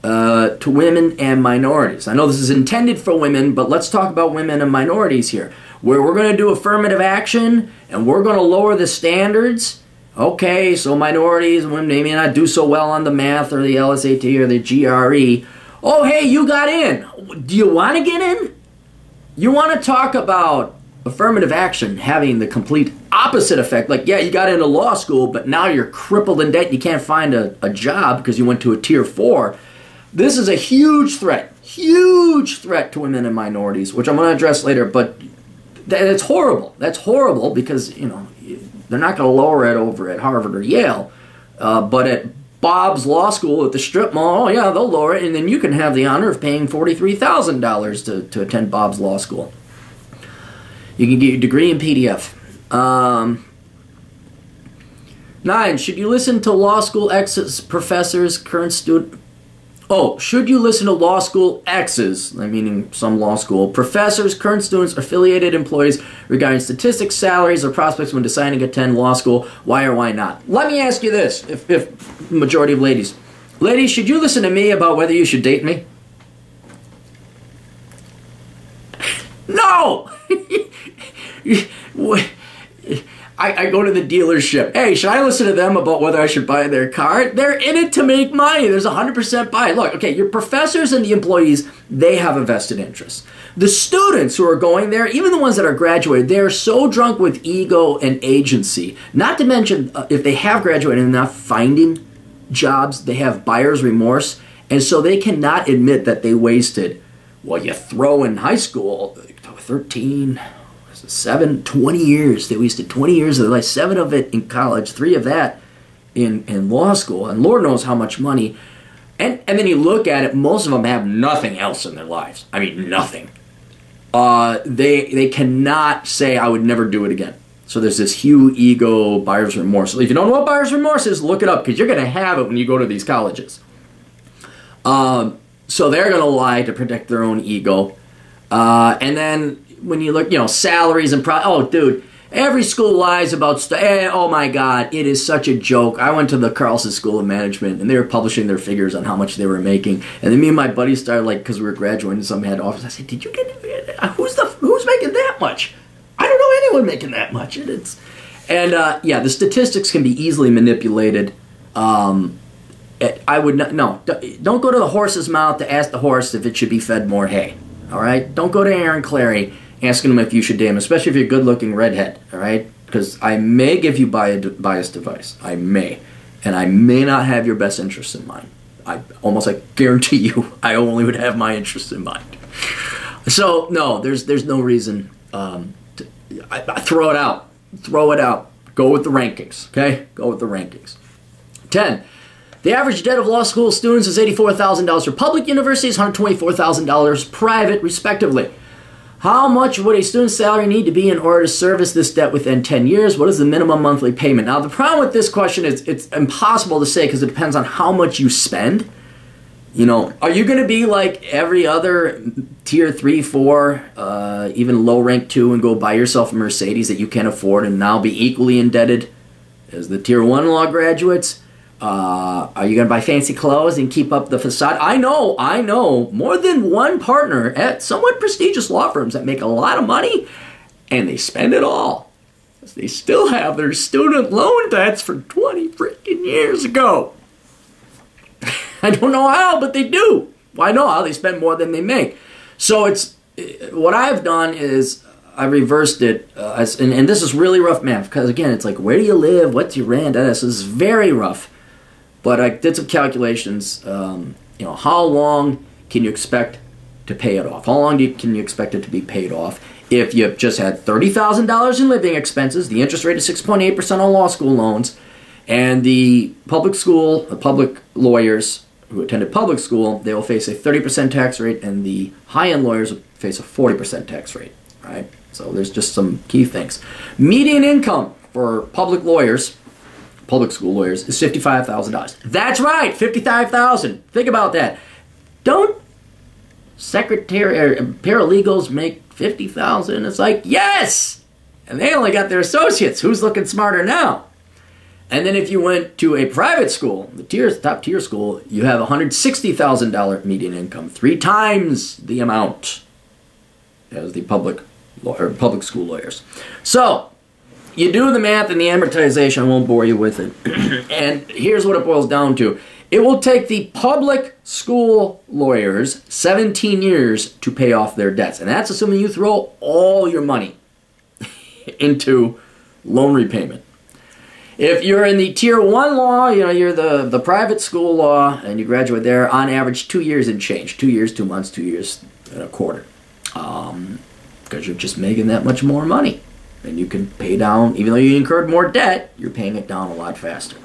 uh, to women and minorities. I know this is intended for women, but let's talk about women and minorities here, where we're going to do affirmative action and we're going to lower the standards. Okay, so minorities and women, they may not do so well on the math or the L S A T or the G R E. Oh, hey, you got in. Do you want to get in? You want to talk about affirmative action having the complete opposite effect. Like, yeah, you got into law school, but now you're crippled in debt. You can't find a, a job because you went to a tier four. This is a huge threat, huge threat to women and minorities, which I'm going to address later, but that's horrible. That's horrible because, you know, they're not going to lower it over at Harvard or Yale, uh, but at Bob's Law School at the strip mall, oh yeah, they'll lower it, and then you can have the honor of paying forty-three thousand dollars to, to attend Bob's Law School. You can get your degree in P D F. Um, nine, should you listen to law school exes, professors, current student? Oh, should you listen to law school exes, meaning some law school, professors, current students, affiliated employees regarding statistics, salaries, or prospects when deciding to attend law school? Why or why not? Let me ask you this, if, if majority of ladies. Ladies, should you listen to me about whether you should date me? No! I, I go to the dealership. Hey, should I listen to them about whether I should buy their car? They're in it to make money. There's one hundred percent buy. Look, okay, your professors and the employees, they have a vested interest. The students who are going there, even the ones that are graduated, they're so drunk with ego and agency. Not to mention, uh, if they have graduated and not finding jobs, they have buyer's remorse, and so they cannot admit that they wasted. Well, you throw in high school, thirteen... Seven, twenty years. They wasted twenty years of their life, seven of it in college, three of that in, in law school, and Lord knows how much money. And, and then you look at it, most of them have nothing else in their lives. I mean, nothing. Uh, they, they cannot say, I would never do it again. So there's this huge ego, buyer's remorse. If you don't know what buyer's remorse is, look it up, because you're going to have it when you go to these colleges. Um, so they're going to lie to protect their own ego. Uh, and then... when you look, you know, salaries and pro oh, dude, every school lies about stuff. Eh, oh my God, it is such a joke. I went to the Carlson School of Management, and they were publishing their figures on how much they were making. And then me and my buddy started, like, because we were graduating, some head office. I said, "Did you get who's the who's making that much? I don't know anyone making that much." And it's and uh, yeah, the statistics can be easily manipulated. Um, I would not no. Don't go to the horse's mouth to ask the horse if it should be fed more hay. All right, don't go to Aaron Clary asking him if you should date him, especially if you're a good-looking redhead, all right? Because I may give you biased advice. I may. And I may not have your best interests in mind. I almost, I guarantee you, I only would have my interests in mind. So, no, there's there's no reason um, to I, I throw it out. Throw it out. Go with the rankings, okay? Go with the rankings. ten. The average debt of law school students is eighty-four thousand dollars for public universities, one hundred twenty-four thousand dollars private, respectively. How much would a student's salary need to be in order to service this debt within ten years? What is the minimum monthly payment? Now, the problem with this question is it's impossible to say because it depends on how much you spend. You know, are you going to be like every other tier three, four, uh, even low rank two, and go buy yourself a Mercedes that you can't afford and now be equally indebted as the tier one law graduates? Uh, are you going to buy fancy clothes and keep up the facade? I know, I know, more than one partner at somewhat prestigious law firms that make a lot of money, and they spend it all. They still have their student loan debts from twenty freaking years ago. I don't know how, but they do. Well, I know how. They spend more than they make. So it's what I've done is I reversed it, uh, as, and, and this is really rough math, because again, it's like, where do you live? What's your rent? This is very rough. But I did some calculations, um, you know, how long can you expect to pay it off? How long do you, can you expect it to be paid off? If you've just had thirty thousand dollars in living expenses, the interest rate is six point eight percent on law school loans, and the public school, the public lawyers who attended public school, they will face a thirty percent tax rate, and the high-end lawyers will face a forty percent tax rate, right? So there's just some key things. Median income for public lawyers, public school lawyers, is fifty-five thousand dollars. That's right, fifty-five thousand dollars. Think about that. Don't secretary or paralegals make fifty thousand dollars? It's like, yes! And they only got their associates. Who's looking smarter now? And then if you went to a private school, the tier, top tier school, you have one hundred sixty thousand dollars median income, three times the amount as the public or public school lawyers. So you do the math and the amortization. I won't bore you with it. And here's what it boils down to. It will take the public school lawyers seventeen years to pay off their debts. And that's assuming you throw all your money into loan repayment. If you're in the tier one law, you know, you're the, the private school law, and you graduate there, on average, two years and change. Two years, two months, two years and a quarter. Um, because you're just making that much more money. And you can pay down, even though you incurred more debt, you're paying it down a lot faster.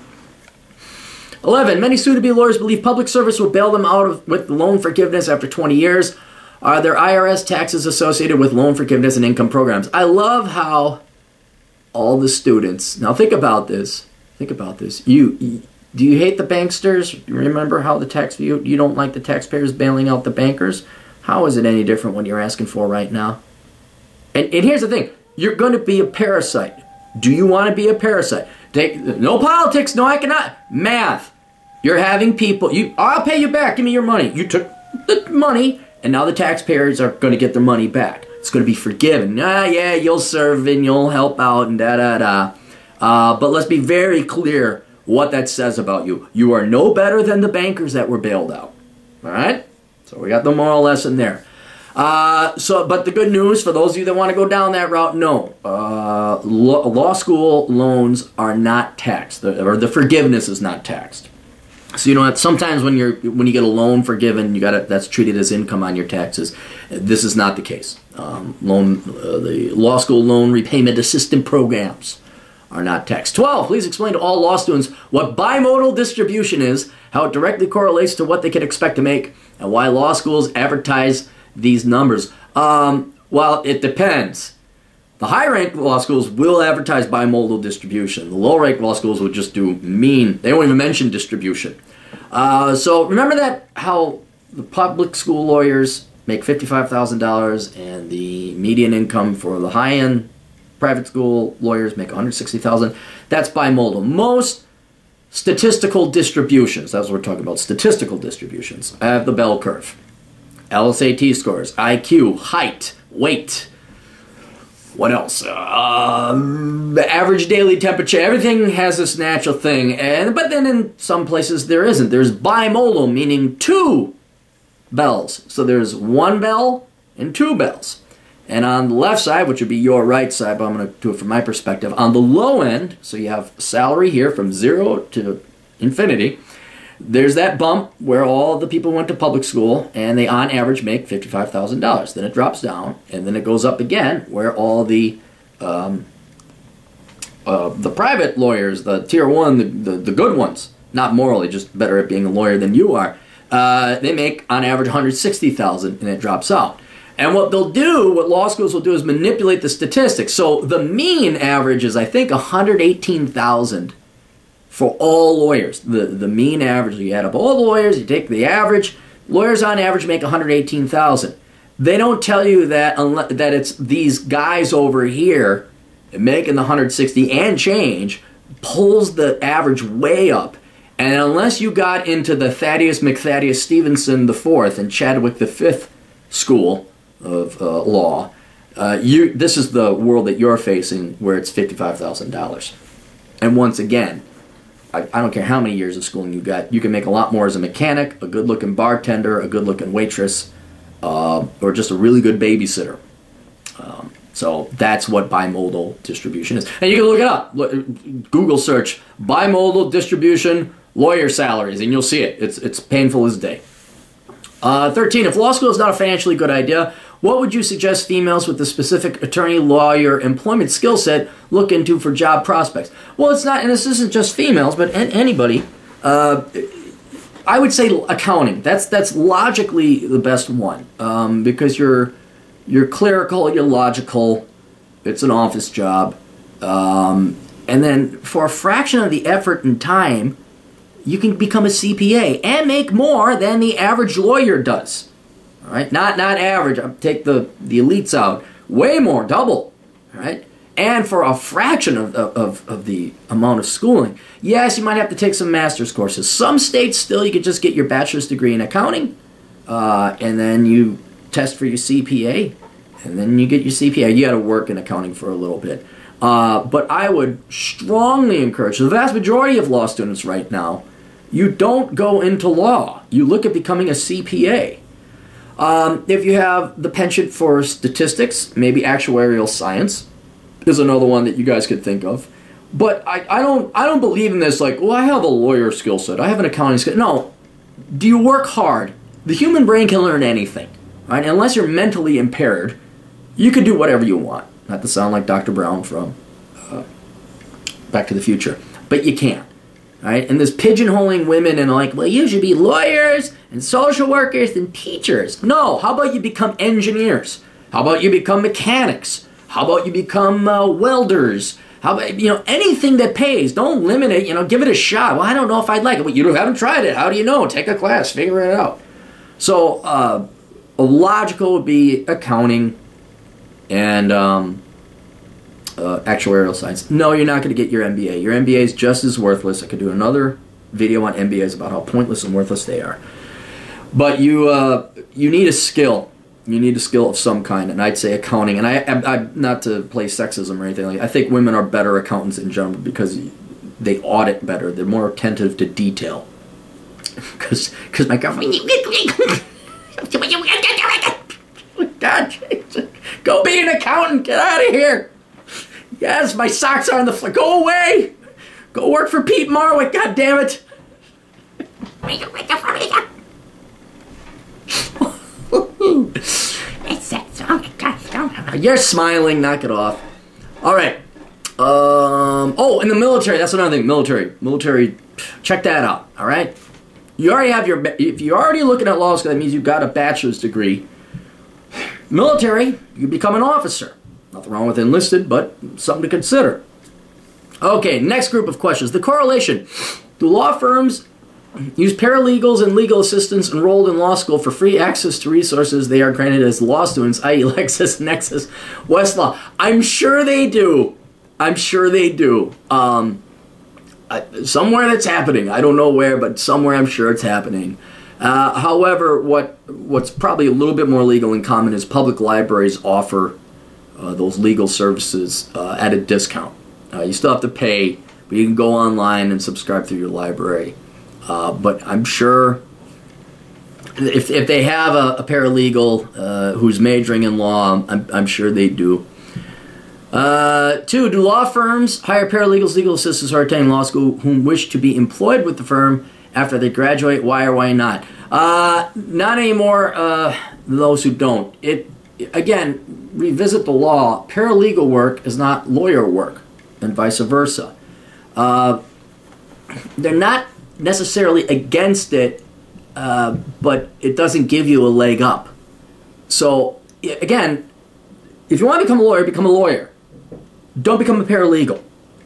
eleven. Many soon-to-be lawyers believe public service will bail them out of, with loan forgiveness after twenty years. Are there I R S taxes associated with loan forgiveness and income programs? I love how all the students... Now think about this. Think about this. You, you do you hate the banksters? Remember how the tax... You, you don't like the taxpayers bailing out the bankers? How is it any different when you're asking for right now? And, and here's the thing. You're going to be a parasite. Do you want to be a parasite? Take, no politics, no economics. Math. You're having people... You, I'll pay you back. Give me your money. You took the money, and now the taxpayers are going to get their money back. It's going to be forgiven. Ah, yeah, you'll serve and you'll help out and da-da-da. Uh, but let's be very clear what that says about you. You are no better than the bankers that were bailed out. All right? So we got the moral lesson there. Uh, so, but the good news, for those of you that want to go down that route, no. Uh, lo law school loans are not taxed, the, or the forgiveness is not taxed. So you don't have, sometimes when, you're, when you get a loan forgiven, you gotta, that's treated as income on your taxes. This is not the case. Um, loan, uh, the law school loan repayment assistance programs are not taxed. twelve. Please explain to all law students what bimodal distribution is, how it directly correlates to what they can expect to make, and why law schools advertise these numbers. Um, well, it depends. The high-ranked law schools will advertise bimodal distribution. The low-ranked law schools will just do mean. They won't even mention distribution. Uh, so remember that how the public school lawyers make fifty-five thousand dollars and the median income for the high-end private school lawyers make one hundred sixty thousand dollars. That's bimodal. Most statistical distributions, that's what we're talking about, statistical distributions, have the bell curve. L S A T scores, I Q, height, weight, what else? Um, the average daily temperature, everything has this natural thing, and but then in some places there isn't. There's bimodal, meaning two bells. So there's one bell and two bells. And on the left side, which would be your right side, but I'm going to do it from my perspective, on the low end, so you have salary here from zero to infinity, there's that bump where all the people went to public school and they on average make fifty-five thousand dollars. Then it drops down and then it goes up again where all the um, uh, the private lawyers, the tier one, the, the, the good ones, not morally, just better at being a lawyer than you are, uh, they make on average one hundred sixty thousand dollars and it drops out. And what they'll do, what law schools will do is manipulate the statistics. So the mean average is I think one hundred eighteen thousand dollars. For all lawyers, the, the mean average, you add up all the lawyers, you take the average, lawyers on average make one hundred eighteen thousand dollars. They don't tell you that unless, that it's these guys over here making the one hundred sixty and change pulls the average way up. And unless you got into the Thaddeus McThaddeus Stevenson the fourth and Chadwick the fifth school of uh, law, uh, you this is the world that you're facing where it's fifty-five thousand dollars. And once again, I don't care how many years of schooling you got, you can make a lot more as a mechanic, a good-looking bartender, a good-looking waitress, uh, or just a really good babysitter. Um, so that's what bimodal distribution is. And you can look it up. Look, Google search bimodal distribution lawyer salaries, and you'll see it. It's, it's painful as day. Uh, thirteen. If law school is not a financially good idea, what would you suggest females with the specific attorney, lawyer, employment skill set look into for job prospects? Well, it's not, and this isn't just females, but anybody. Uh, I would say accounting. That's that's logically the best one um, because you're you're clerical, you're logical. It's an office job, um, and then for a fraction of the effort and time, you can become a C P A and make more than the average lawyer does. All right, not not average. Take the the elites out. Way more, double. All right, and for a fraction of, of, of the amount of schooling. Yes, you might have to take some master's courses. Some states still you could just get your bachelor's degree in accounting, uh, and then you test for your C P A, and then you get your C P A. You got to work in accounting for a little bit. Uh, but I would strongly encourage, the vast majority of law students right now, you don't go into law. You look at becoming a C P A. Um, if you have the penchant for statistics, maybe actuarial science is another one that you guys could think of. But I, I don't I don't believe in this like, well, I have a lawyer skill set, I have an accounting skill. No. Do you work hard? The human brain can learn anything. Right? Unless you're mentally impaired, you can do whatever you want. Not to sound like Doctor Brown from uh, Back to the Future. But you can. Right? And this pigeonholing women and like, well, you should be lawyers and social workers and teachers. No, how about you become engineers? How about you become mechanics? How about you become uh, welders? How about, you know, anything that pays. Don't limit it, you know, give it a shot. Well, I don't know if I'd like it. Well, you haven't tried it. How do you know? Take a class, figure it out. So uh, logical would be accounting and um, Uh, actuarial science. No, you're not going to get your M B A. Your M B A is just as worthless. I could do another video on M B As about how pointless and worthless they are. But you uh, you need a skill. You need a skill of some kind, and I'd say accounting. And I, I, I not to play sexism or anything like that, I think women are better accountants in general because they audit better. They're more attentive to detail. Because because my girlfriend. God, go be an accountant. Get out of here. Yes, my socks are on the floor. Go away! Go work for Pete Marwick, goddammit! You're smiling, knock it off. Alright. Um, oh, in the military, that's another thing. Military. Military, check that out, alright? You already have your, if you're already looking at law school, that means you've got a bachelor's degree. Military, you become an officer. Nothing wrong with enlisted, but something to consider. Okay, next group of questions. The correlation. Do law firms use paralegals and legal assistants enrolled in law school for free access to resources they are granted as law students, that is. LexisNexis, Westlaw? I'm sure they do. I'm sure they do. Um, I, somewhere that's happening. I don't know where, but somewhere I'm sure it's happening. Uh, however, what what's probably a little bit more legal in common is public libraries offer Uh, those legal services uh, at a discount. Uh, you still have to pay, but you can go online and subscribe through your library. Uh, but I'm sure if, if they have a, a paralegal uh, who's majoring in law, I'm, I'm sure they do. Uh, two, do law firms hire paralegals, legal assistants who are attending law school whom wish to be employed with the firm after they graduate? Why or why not? Uh, not anymore, uh, those who don't. It Again, revisit the law. Paralegal work is not lawyer work, and vice versa. Uh, they're not necessarily against it, uh, but it doesn't give you a leg up. So, again, if you want to become a lawyer, become a lawyer. Don't become a paralegal.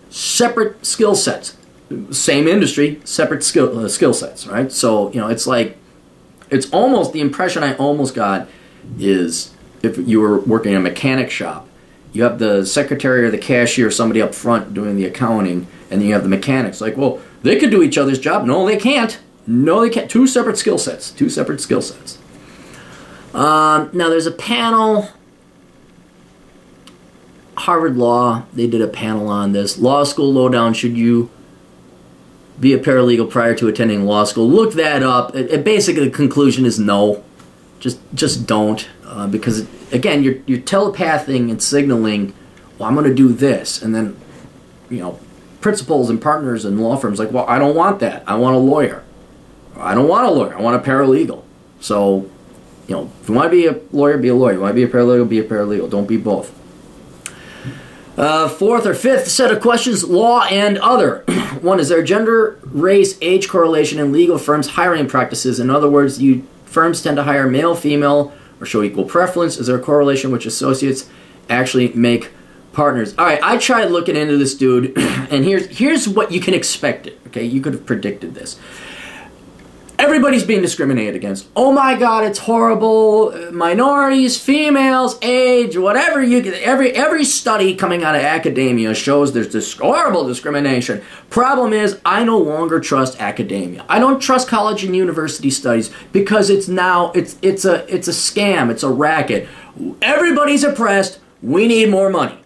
Separate skill sets. Same industry, separate skill uh, skill sets, right? So, you know, it's like, it's almost, the impression I almost got is, if you were working in a mechanic shop, you have the secretary or the cashier, somebody up front doing the accounting, and then you have the mechanics. Like, well, they could do each other's job. No, they can't. No, they can't. Two separate skill sets. Two separate skill sets. Um, now, there's a panel. Harvard Law, they did a panel on this. Law school lowdown, should you be a paralegal prior to attending law school? Look that up. It, it basically, the conclusion is no. Just, just don't. Uh, because, again, you're, you're telepathing and signaling, well, I'm going to do this. And then, you know, principals and partners in law firms like, well, I don't want that. I want a lawyer. I don't want a lawyer. I want a paralegal. So, you know, if you want to be a lawyer, be a lawyer. If you want to be a paralegal, be a paralegal. Don't be both. Uh, fourth or fifth set of questions, law and other. One, is there gender, race, age correlation in legal firms' hiring practices? In other words, you firms tend to hire male, female, or show equal preference? Is there a correlation which associates actually make partners? All right, I tried looking into this, dude, and here's here's what you can expect it. Okay, you could have predicted this. Everybody's being discriminated against. Oh my God, it's horrible. Minorities, females, age, whatever you get. Every, every study coming out of academia shows there's this horrible discrimination. Problem is, I no longer trust academia. I don't trust college and university studies because it's now, it's, it's, a, it's a scam. It's a racket. Everybody's oppressed. We need more money.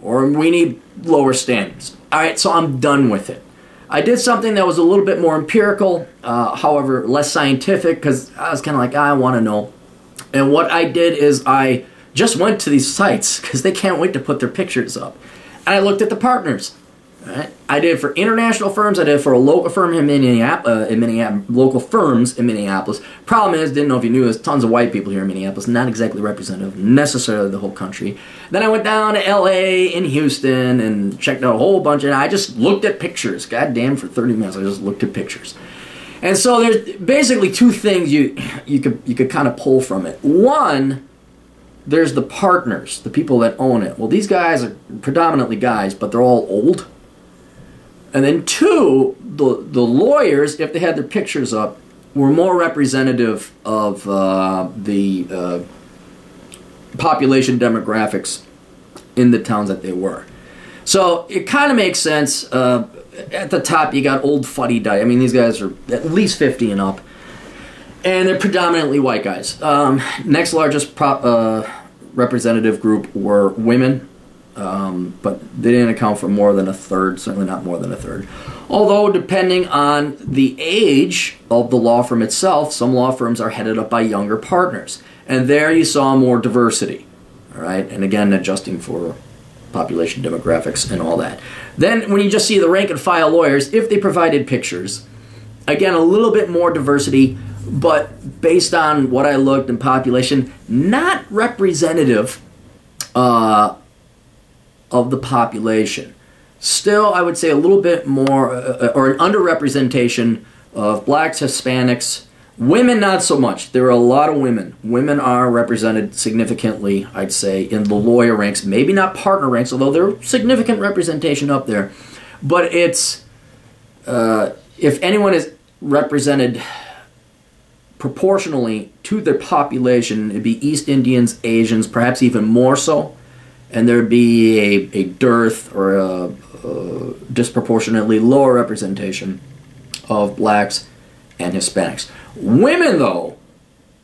Or we need lower standards. All right, so I'm done with it. I did something that was a little bit more empirical, uh, however, less scientific, because I was kind of like, I want to know. And what I did is I just went to these sites, because they can't wait to put their pictures up. And I looked at the partners. Right? I did it for international firms. I did it for a local firm in Minneapolis, uh, in Minneapolis, local firms in Minneapolis. Problem is, didn't know if you knew, there's tons of white people here in Minneapolis, not exactly representative necessarily of the whole country. Then I went down to L A and Houston and checked out a whole bunch, and I just looked at pictures. God damn, for thirty minutes, I just looked at pictures. And so there's basically two things you, you could, you could kind of pull from it. One, there's the partners, the people that own it. Well, these guys are predominantly guys, but they're all old. And then two, the, the lawyers, if they had their pictures up, were more representative of uh, the uh, population demographics in the towns that they were. So it kind of makes sense. Uh, at the top, you got old fuddy-duddy. I mean, these guys are at least fifty and up. And they're predominantly white guys. Um, next largest prop, uh, representative group were women. Um, but they didn't account for more than a third, certainly not more than a third. Although, depending on the age of the law firm itself, some law firms are headed up by younger partners. And there you saw more diversity, all right? And again, adjusting for population demographics and all that. Then, when you just see the rank and file lawyers, if they provided pictures, again, a little bit more diversity, but based on what I looked in population, not representative uh, of the population. Still, I would say a little bit more, uh, or an underrepresentation of blacks, Hispanics, women not so much. There are a lot of women. Women are represented significantly, I'd say, in the lawyer ranks, maybe not partner ranks, although there's significant representation up there. But it's, uh, if anyone is represented proportionally to their population, it'd be East Indians, Asians, perhaps even more so. And there'd be a, a dearth or a, a disproportionately lower representation of blacks and Hispanics. Women, though,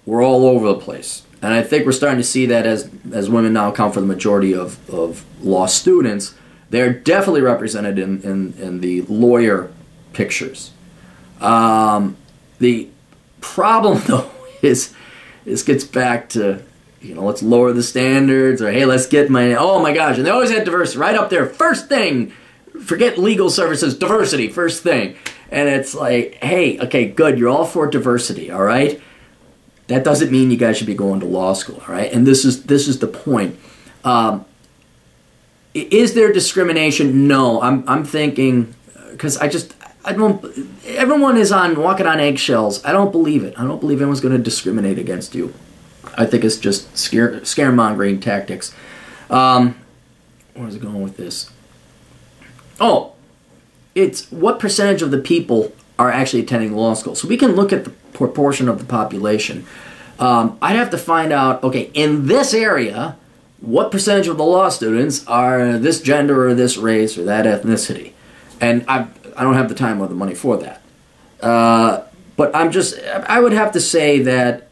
were all over the place. And I think we're starting to see that as, as women now account for the majority of, of law students. They're definitely represented in, in, in the lawyer pictures. Um, the problem, though, is this gets back to, you know, let's lower the standards, or hey, let's get my, oh my gosh, and they always had diversity right up there. First thing, forget legal services, diversity, first thing. And it's like, hey, okay, good, you're all for diversity, all right? That doesn't mean you guys should be going to law school, all right? And this is, this is the point. Um, is there discrimination? No, I'm, I'm thinking, because I just, I don't, everyone is on, walking on eggshells. I don't believe it. I don't believe anyone's going to discriminate against you. I think it's just scare, scaremongering tactics. Um, where's it going with this? Oh, it's what percentage of the people are actually attending law school. So we can look at the proportion of the population. Um, I'd have to find out, okay, in this area, what percentage of the law students are this gender or this race or that ethnicity? And I, I don't have the time or the money for that. Uh, but I'm just, I would have to say that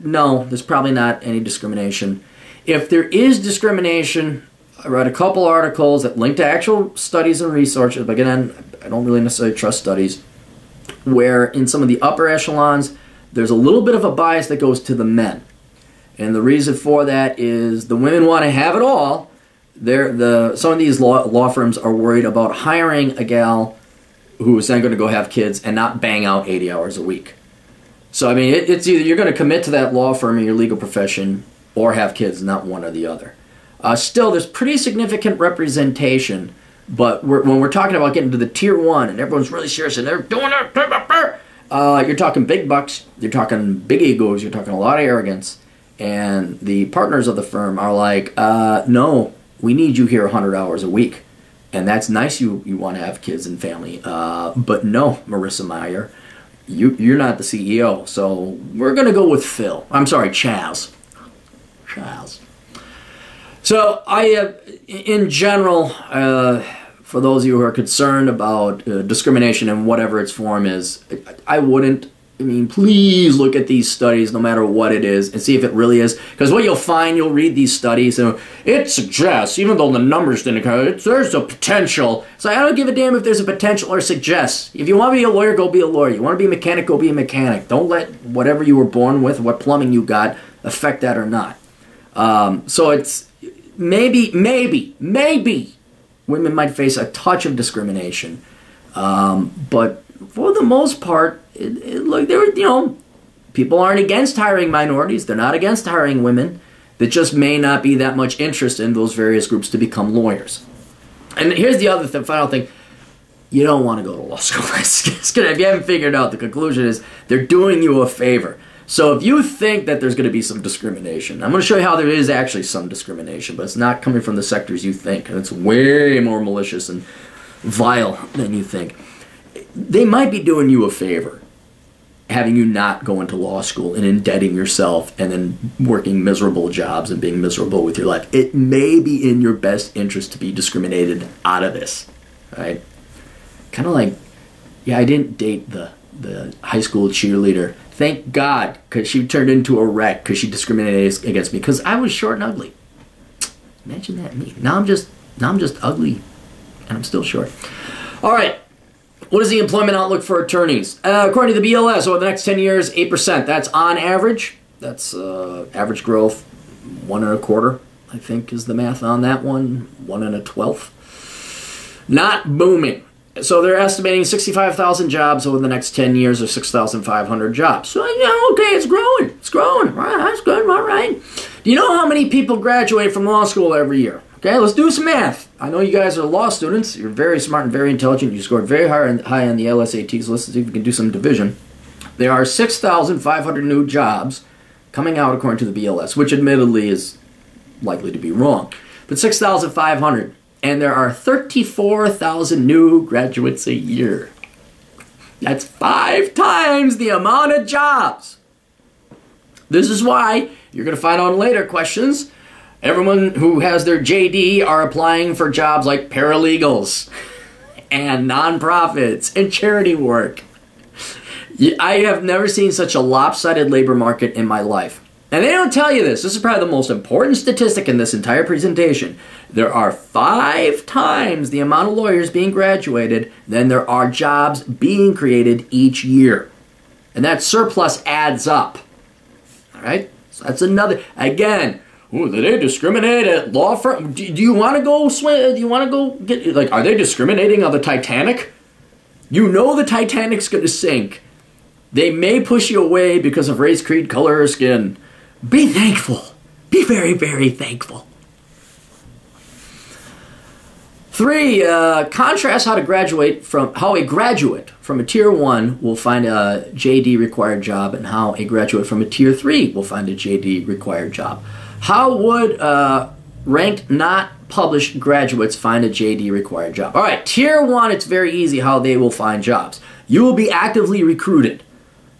no, there's probably not any discrimination. If there is discrimination, I read a couple articles that link to actual studies and researches, but again, I don't really necessarily trust studies, where in some of the upper echelons, there's a little bit of a bias that goes to the men. And the reason for that is the women want to have it all. They're the, some of these law, law firms are worried about hiring a gal who is then going to go have kids and not bang out eighty hours a week. So, I mean, it, it's either you're going to commit to that law firm in your legal profession or have kids, not one or the other. Uh, still, there's pretty significant representation, but we're, when we're talking about getting to the tier one and everyone's really serious and they're doing it, uh, you're talking big bucks, you're talking big egos, you're talking a lot of arrogance, and the partners of the firm are like, uh, no, we need you here a hundred hours a week, and that's nice you, you want to have kids and family, uh, but no, Marissa Meyer. you, you're not the C E O, so we're going to go with Phil. I'm sorry, Chaz. Chaz. So I have, in general, uh, for those of you who are concerned about uh, discrimination in whatever its form is, I wouldn't. I mean, please look at these studies, no matter what it is, and see if it really is. Because what you'll find, you'll read these studies, and it suggests, even though the numbers didn't occur, there's a potential. So I don't give a damn if there's a potential or suggests. If you want to be a lawyer, go be a lawyer. You want to be a mechanic, go be a mechanic. Don't let whatever you were born with, what plumbing you got, affect that or not. Um, so it's maybe, maybe, maybe women might face a touch of discrimination. Um, but for the most part, It, it, look, there, you know, people aren't against hiring minorities. They're not against hiring women. There just may not be that much interest in those various groups to become lawyers. And here's the other th final thing. You don't want to go to law school. If you haven't figured out, the conclusion is they're doing you a favor. So if you think that there's going to be some discrimination, I'm going to show you how there is actually some discrimination, but it's not coming from the sectors you think. And it's way more malicious and vile than you think. They might be doing you a favor, having you not go into law school and indebting yourself and then working miserable jobs and being miserable with your life. It may be in your best interest to be discriminated out of this, right? Kind of like, yeah, I didn't date the, the high school cheerleader. Thank God, because she turned into a wreck because she discriminated against me because I was short and ugly. Imagine that, me. Now I'm just, now I'm just ugly and I'm still short. All right. What is the employment outlook for attorneys? Uh, according to the B L S, over the next ten years, eight percent. That's on average. That's uh, average growth, one and a quarter, I think is the math on that one. One and a twelfth. Not booming. So they're estimating sixty-five thousand jobs over the next ten years or six thousand five hundred jobs. So, you know, okay, it's growing. It's growing. All right, that's good. All right. Do you know how many people graduate from law school every year? Okay, let's do some math. I know you guys are law students. You're very smart and very intelligent. You scored very high on, high on the L S A T, so let's see if we can do some division. There are six thousand five hundred new jobs coming out according to the B L S, which admittedly is likely to be wrong. But six thousand five hundred, and there are thirty-four thousand new graduates a year. That's five times the amount of jobs. This is why you're going to find out in later questions, everyone who has their J D are applying for jobs like paralegals and nonprofits and charity work. I have never seen such a lopsided labor market in my life. And they don't tell you this. This is probably the most important statistic in this entire presentation. There are five times the amount of lawyers being graduated than there are jobs being created each year. And that surplus adds up. All right? So that's another, again, ooh, did they discriminate at law firm? Do, do you want to go swim? Do you want to go get, like, are they discriminating on the Titanic? You know the Titanic's going to sink. They may push you away because of race, creed, color, or skin. Be thankful. Be very, very thankful. Three, uh, contrast how to graduate from, how a graduate from a tier one will find a J D required job and how a graduate from a tier three will find a J D required job. How would uh, ranked not published graduates find a J D required job? All right, tier one, it's very easy how they will find jobs. You will be actively recruited.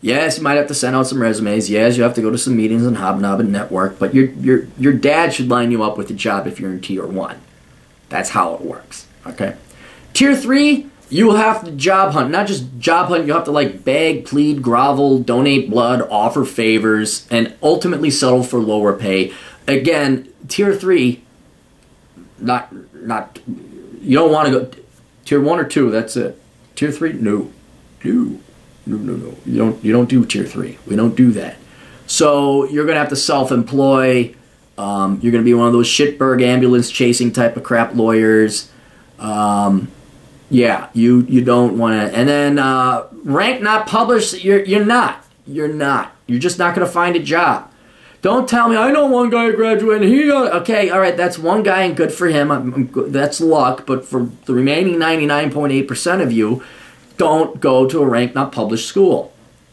Yes, you might have to send out some resumes. Yes, you have to go to some meetings and hobnob and network, but your, your, your dad should line you up with a job if you're in tier one. That's how it works, okay? Tier three, you will have to job hunt. Not just job hunt, you'll have to like beg, plead, grovel, donate blood, offer favors, and ultimately settle for lower pay. Again, tier three, not, not, you don't want to go, tier one or two, that's it. Tier three, no, no, no, no, no. You don't, you don't do tier three. We don't do that. So you're going to have to self-employ. Um, you're going to be one of those shitbird ambulance chasing type of crap lawyers. Um, yeah, you, you don't want to, and then uh, rank not published, you're, you're not, you're not, you're just not going to find a job. Don't tell me, I know one guy graduated, he got, okay, all right, that's one guy and good for him, I'm, I'm, that's luck, but for the remaining ninety-nine point eight percent of you, don't go to a ranked not published school.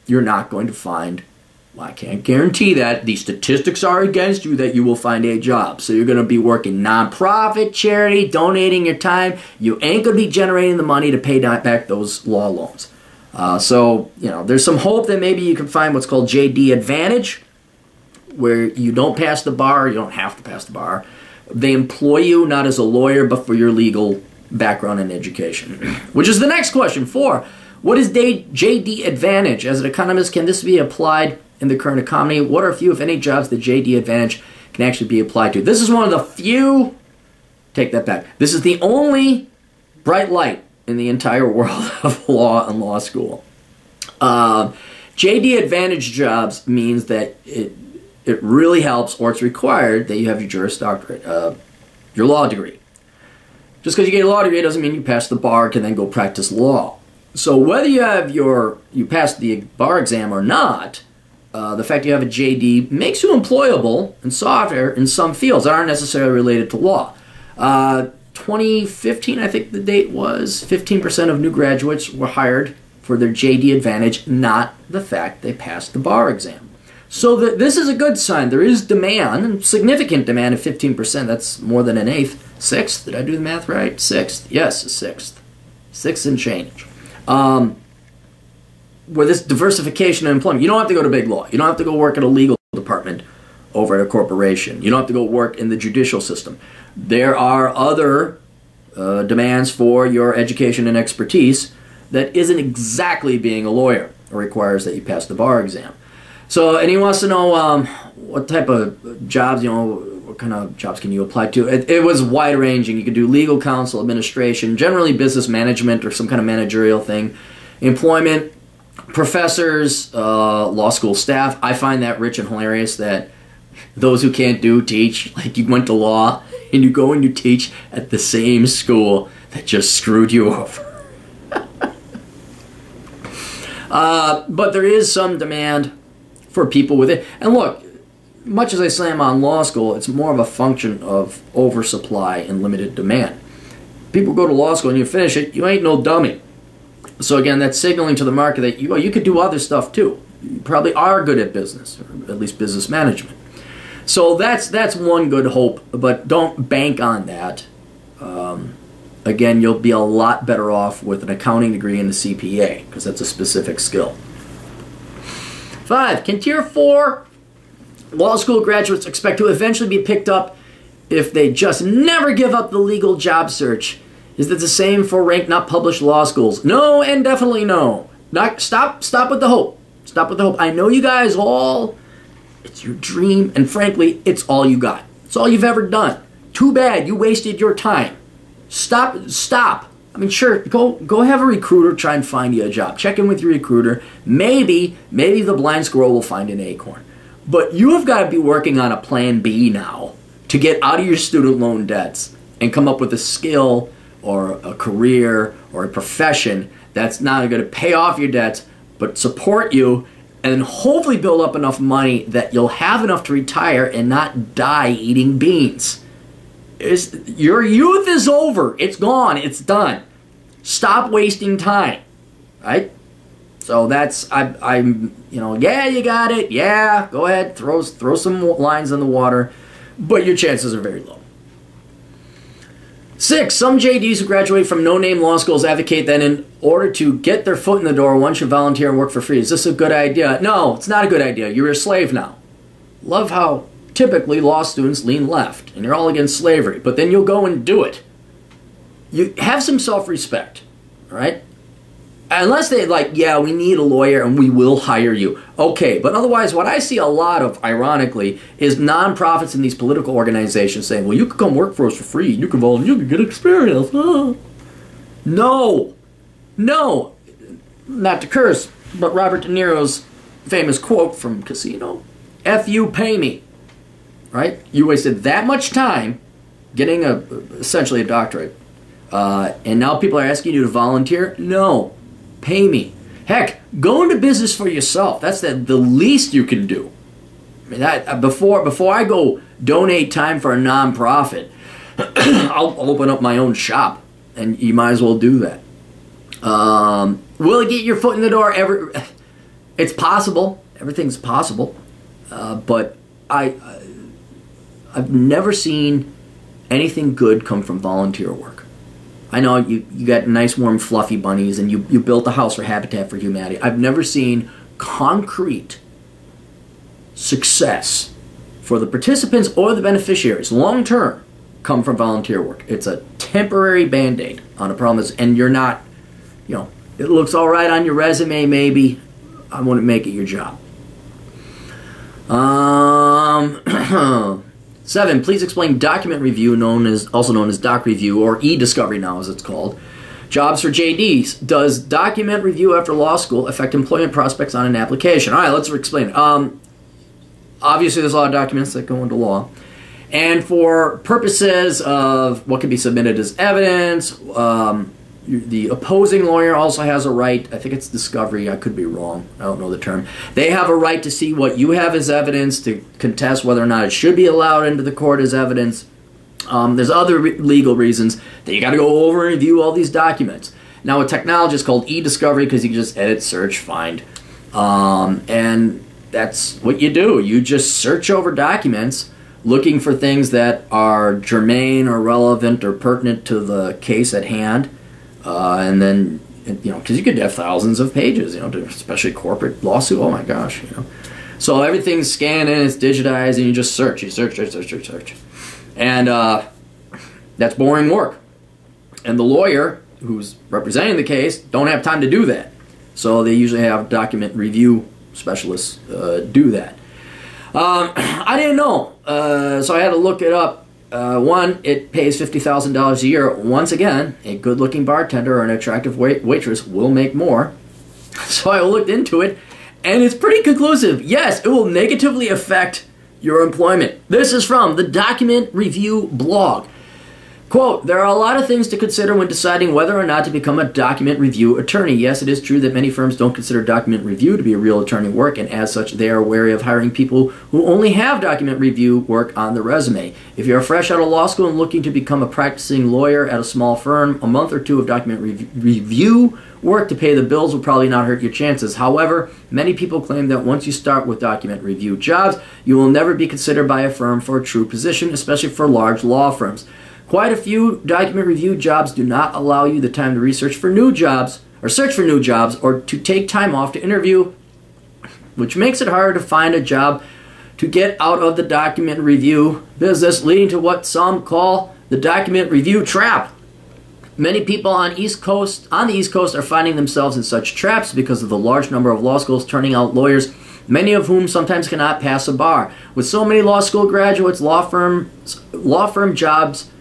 You're not going to find, well, I can't guarantee that, the statistics are against you that you will find a job. So you're going to be working nonprofit, charity, donating your time, you ain't going to be generating the money to pay back those law loans. Uh, so, you know, there's some hope that maybe you can find what's called J D Advantage, where you don't pass the bar, you don't have to pass the bar. They employ you not as a lawyer, but for your legal background and education. Which is the next question, four. What is J D Advantage? As an economist, can this be applied in the current economy? What are a few, if any, jobs that J D Advantage can actually be applied to? This is one of the few, take that back, this is the only bright light in the entire world of law and law school. Uh, J D Advantage jobs means that it, it really helps, or it's required, that you have your Juris Doctorate, uh, your law degree. Just because you get a law degree doesn't mean you pass the bar and can then go practice law. So whether you have your, you pass the bar exam or not, uh, the fact you have a J D makes you employable in software in some fields that aren't necessarily related to law. Uh, twenty fifteen, I think the date was, fifteen percent of new graduates were hired for their J D Advantage, not the fact they passed the bar exam. So the, this is a good sign. There is demand, significant demand of fifteen percent. That's more than an eighth. Sixth, did I do the math right? Sixth, yes, a sixth. Sixth and change. Um, where this diversification in employment, you don't have to go to big law. You don't have to go work at a legal department over at a corporation. You don't have to go work in the judicial system. There are other uh, demands for your education and expertise that isn't exactly being a lawyer. It requires that you pass the bar exam. So, and he wants to know um, what type of jobs, you know, what kind of jobs can you apply to? It, it was wide-ranging. You could do legal counsel, administration, generally business management or some kind of managerial thing, employment, professors, uh, law school staff. I find that rich and hilarious that those who can't do teach, like you went to law and you go and you teach at the same school that just screwed you over. uh, but there is some demand for people with it. And look, much as I slam on law school, it's more of a function of oversupply and limited demand. People go to law school and you finish it, you ain't no dummy. So again, that's signaling to the market that you, you could do other stuff too. You probably are good at business, or at least business management. So that's that's one good hope, but don't bank on that. Um, again, you'll be a lot better off with an accounting degree and a C P A, because that's a specific skill. Five, can tier four law school graduates expect to eventually be picked up if they just never give up the legal job search? Is that the same for ranked not published law schools? No, and definitely no. Not, stop, stop with the hope. Stop with the hope. I know you guys all, it's your dream, and frankly, it's all you got. It's all you've ever done. Too bad you wasted your time. Stop, stop. I mean, sure, go go have a recruiter try and find you a job. Check in with your recruiter. Maybe, maybe the blind squirrel will find an acorn. But you have got to be working on a plan B now to get out of your student loan debts and come up with a skill or a career or a profession that's not going to pay off your debts but support you, and hopefully build up enough money that you'll have enough to retire and not die eating beans. It's, your youth is over. It's gone. It's done. Stop wasting time, right? So that's, I, I'm, you know, yeah, you got it. Yeah, go ahead. Throw, throw some lines in the water, but your chances are very low. Six, some J Ds who graduate from no-name law schools advocate that in order to get their foot in the door, one should volunteer and work for free. Is this a good idea? No, it's not a good idea. You're a slave now. Love how typically law students lean left, and you're all against slavery, but then you'll go and do it. You have some self-respect, all right? Unless they like, yeah, we need a lawyer and we will hire you. Okay, but otherwise what I see a lot of, ironically, is nonprofits and these political organizations saying, well, you could come work for us for free. You could volunteer, you could get experience. Oh. No, no, not to curse, but Robert De Niro's famous quote from Casino, F you, pay me, right? You wasted that much time getting a essentially a doctorate, uh, and now people are asking you to volunteer? No. Pay me. Heck, go into business for yourself. That's the, the least you can do. I mean, that, before before I go donate time for a nonprofit, I'll open up my own shop, and you might as well do that. Um, will it get your foot in the door? Every, it's possible. Everything's possible. Uh, but I, I, I've never seen anything good come from volunteer work. I know you, you got nice, warm, fluffy bunnies, and you, you built a house for Habitat for Humanity. I've never seen concrete success for the participants or the beneficiaries long-term come from volunteer work. It's a temporary Band-Aid on a problem, and you're not, you know, it looks all right on your resume maybe. I wouldn't make it your job. Um... Seven, please explain document review, known as also known as doc review, or e-discovery now as it's called. Jobs for J Ds. Does document review after law school affect employment prospects on an application? All right, let's explain it. Um, obviously, there's a lot of documents that go into law. And for purposes of what can be submitted as evidence, um, the opposing lawyer also has a right, I think it's discovery, I could be wrong, I don't know the term. They have a right to see what you have as evidence, to contest whether or not it should be allowed into the court as evidence. Um, there's other re legal reasons that you got to go over and review all these documents. Now a technology is called e-discovery because you can just edit, search, find. Um, and that's what you do. You just search over documents looking for things that are germane or relevant or pertinent to the case at hand. Uh, and then, you know, because you could have thousands of pages, you know, especially corporate lawsuit. Oh my gosh, you know. So everything's scanned in, it's digitized, and you just search, you search, search, search, search, search. And uh, that's boring work. And the lawyer who's representing the case don't have time to do that. So they usually have document review specialists uh, do that. Um, I didn't know, uh, so I had to look it up. Uh, one, it pays fifty thousand dollars a year. Once again, a good-looking bartender or an attractive wait waitress will make more. So I looked into it, and it's pretty conclusive. Yes, it will negatively affect your employment. This is from the Document Review blog. Quote, there are a lot of things to consider when deciding whether or not to become a document review attorney. Yes, it is true that many firms don't consider document review to be a real attorney work, and as such, they are wary of hiring people who only have document review work on their resume. If you are fresh out of law school and looking to become a practicing lawyer at a small firm, a month or two of document re- review work to pay the bills will probably not hurt your chances. However, many people claim that once you start with document review jobs, you will never be considered by a firm for a true position, especially for large law firms. Quite a few document review jobs do not allow you the time to research for new jobs or search for new jobs or to take time off to interview, which makes it harder to find a job to get out of the document review business, leading to what some call the document review trap. Many people on East Coast, on the East Coast are finding themselves in such traps because of the large number of law schools turning out lawyers, many of whom sometimes cannot pass a bar. With so many law school graduates, law firms, law firm jobs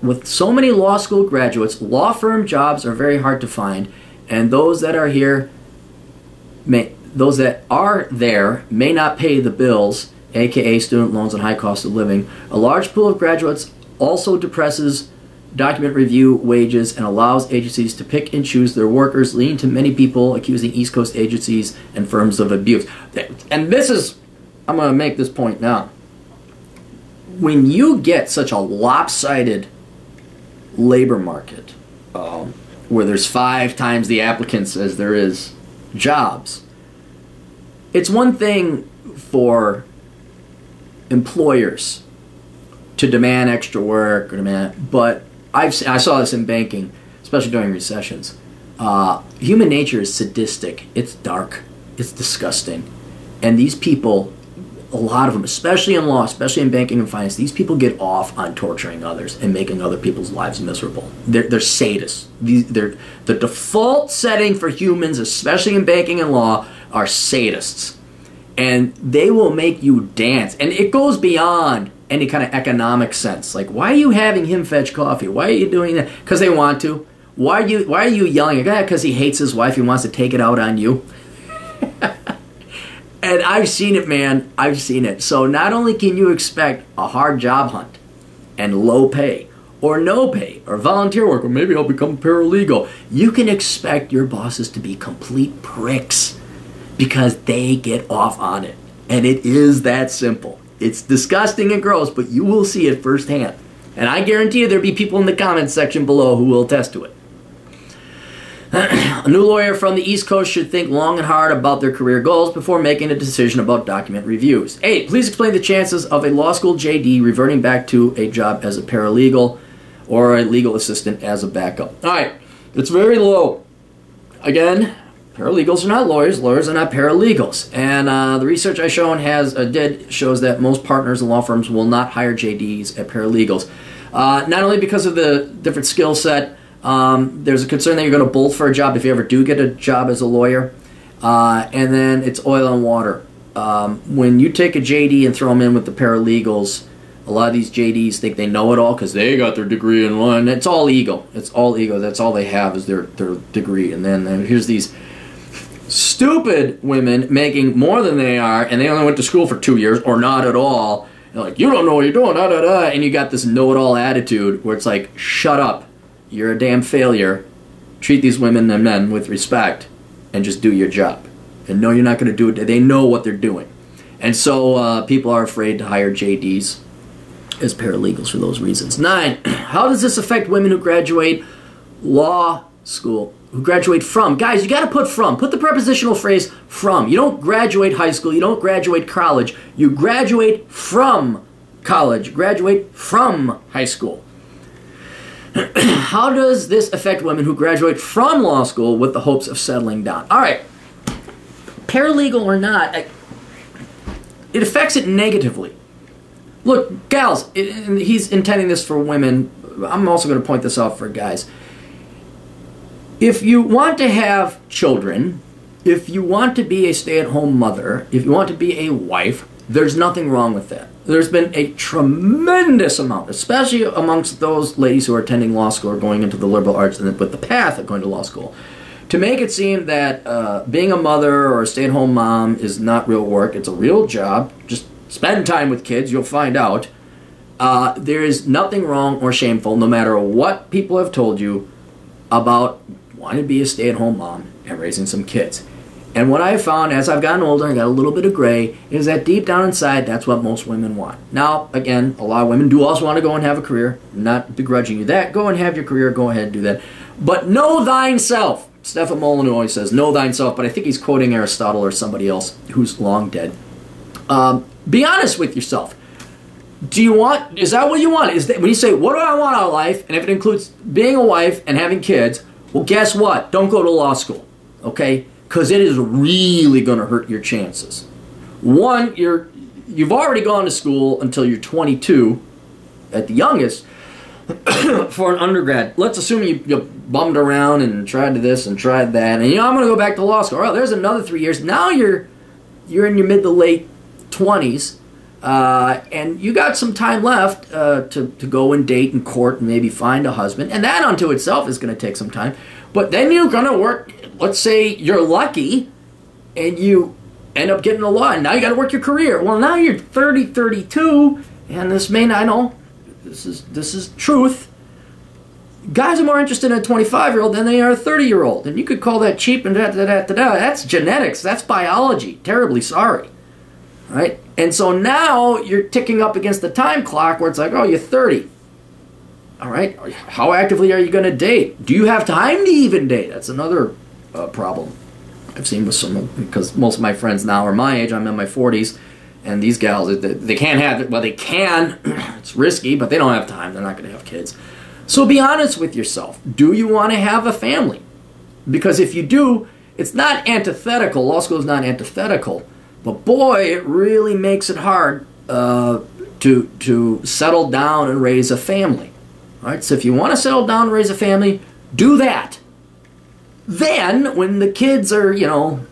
With so many law school graduates, law firm jobs are very hard to find, and those that are here, may, those that are there may not pay the bills, aka student loans and high cost of living. A large pool of graduates also depresses document review wages and allows agencies to pick and choose their workers, leading to many people accusing East Coast agencies and firms of abuse. And this is, I'm going to make this point now. When you get such a lopsided labor market um, where there's five times the applicants as there is jobs, it's one thing for employers to demand extra work or demand, but I've I saw this in banking, especially during recessions. Uh, human nature is sadistic. It's dark. It's disgusting, and these people. A lot of them, especially in law, especially in banking and finance, these people get off on torturing others and making other people's lives miserable. They're, they're sadists. These, they're, the default setting for humans, especially in banking and law, are sadists. And they will make you dance. And it goes beyond any kind of economic sense. Like, why are you having him fetch coffee? Why are you doing that? Because they want to. Why are you, why are you yelling at that? Because he hates his wife. He wants to take it out on you. And I've seen it, man. I've seen it. So not only can you expect a hard job hunt and low pay or no pay or volunteer work or maybe I'll become paralegal, you can expect your bosses to be complete pricks because they get off on it. And it is that simple. It's disgusting and gross, but you will see it firsthand. And I guarantee you there'll be people in the comments section below who will attest to it. A new lawyer from the East Coast should think long and hard about their career goals before making a decision about document reviews. eight. Please explain the chances of a law school J D reverting back to a job as a paralegal or a legal assistant as a backup. All right, it's very low. Again, paralegals are not lawyers. Lawyers are not paralegals. And uh, the research I shown has uh, did shows that most partners and law firms will not hire J Ds at paralegals, uh, not only because of the different skill set. Um, there's a concern that you're going to bolt for a job if you ever do get a job as a lawyer, uh, and then it's oil and water. Um, when you take a J D and throw them in with the paralegals, a lot of these J Ds think they know it all because they got their degree in one. It's all ego. It's all ego. That's all they have is their, their degree. And then and here's these stupid women making more than they are, and they only went to school for two years or not at all. They're like, you don't know what you're doing, da da da. And you got this know-it-all attitude where it's like, shut up. You're a damn failure. Treat these women and men with respect and just do your job. And no, you're not going to do it. They know what they're doing. And so uh, people are afraid to hire J Ds as paralegals for those reasons. Nine, how does this affect women who graduate law school, who graduate from? Guys, you got to put from. Put the prepositional phrase from. You don't graduate high school. You don't graduate college. You graduate from college. Graduate from high school. How does this affect women who graduate from law school with the hopes of settling down? All right, paralegal or not, I, it affects it negatively. Look, gals, it, and he's intending this for women. I'm also going to point this out for guys. If you want to have children, if you want to be a stay-at-home mother, if you want to be a wife, there's nothing wrong with that. There's been a tremendous amount, especially amongst those ladies who are attending law school or going into the liberal arts and with the path of going to law school, to make it seem that uh, being a mother or a stay-at-home mom is not real work. It's a real job. Just spend time with kids. You'll find out. Uh, there is nothing wrong or shameful, no matter what people have told you about wanting to be a stay-at-home mom and raising some kids. And what I found as I've gotten older and got a little bit of gray is that deep down inside, that's what most women want. Now, again, a lot of women do also want to go and have a career. I'm not begrudging you that. Go and have your career. Go ahead and do that. But know thine self. Stephen Molyneux always says, know thine self, but I think he's quoting Aristotle or somebody else who's long dead. Um, be honest with yourself. Do you want, is that what you want? Is that, when you say, what do I want out of life? And if it includes being a wife and having kids, well, guess what? Don't go to law school, okay? Because it is really going to hurt your chances. One, you're, you've already gone to school until you're twenty-two, at the youngest, for an undergrad. Let's assume you, you bummed around and tried this and tried that, and you know, I'm going to go back to law school. Oh, there's another three years. Now you're, you're in your mid to late twenties, uh, and you got some time left uh, to, to go and date and court and maybe find a husband, and that unto itself is going to take some time. But then you're going to work, let's say you're lucky and you end up getting a law and now you got to work your career. Well, now you're thirty, thirty-two, and this may not, I know, this is, this is truth. Guys are more interested in a twenty-five-year-old than they are a thirty-year-old. And you could call that cheap and da da da da da. That's genetics. That's biology. Terribly sorry. All right? And so now you're ticking up against the time clock where it's like, oh, you're thirty. All right, how actively are you going to date? Do you have time to even date? That's another uh, problem I've seen with some, because most of my friends now are my age. I'm in my forties, and these gals, they, they can't have it. Well, they can. It's risky, but they don't have time. They're not going to have kids. So be honest with yourself. Do you want to have a family? Because if you do, it's not antithetical. Law school is not antithetical. But boy, it really makes it hard uh, to, to settle down and raise a family. All right, so if you want to settle down and raise a family, do that. Then, when the kids are, you know,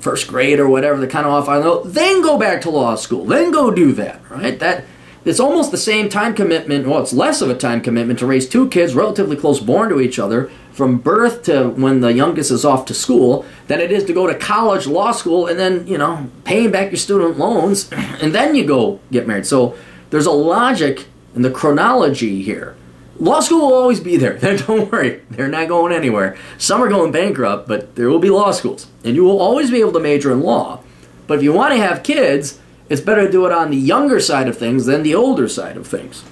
first grade or whatever, they're kind of off, I know, then go back to law school. Then go do that, right? That, it's almost the same time commitment, well, it's less of a time commitment to raise two kids relatively close born to each other from birth to when the youngest is off to school than it is to go to college, law school, and then, you know, paying back your student loans, and then you go get married. So there's a logic in the chronology here. Law school will always be there. Don't worry. They're not going anywhere. Some are going bankrupt, but there will be law schools. And you will always be able to major in law. But if you want to have kids, it's better to do it on the younger side of things than the older side of things.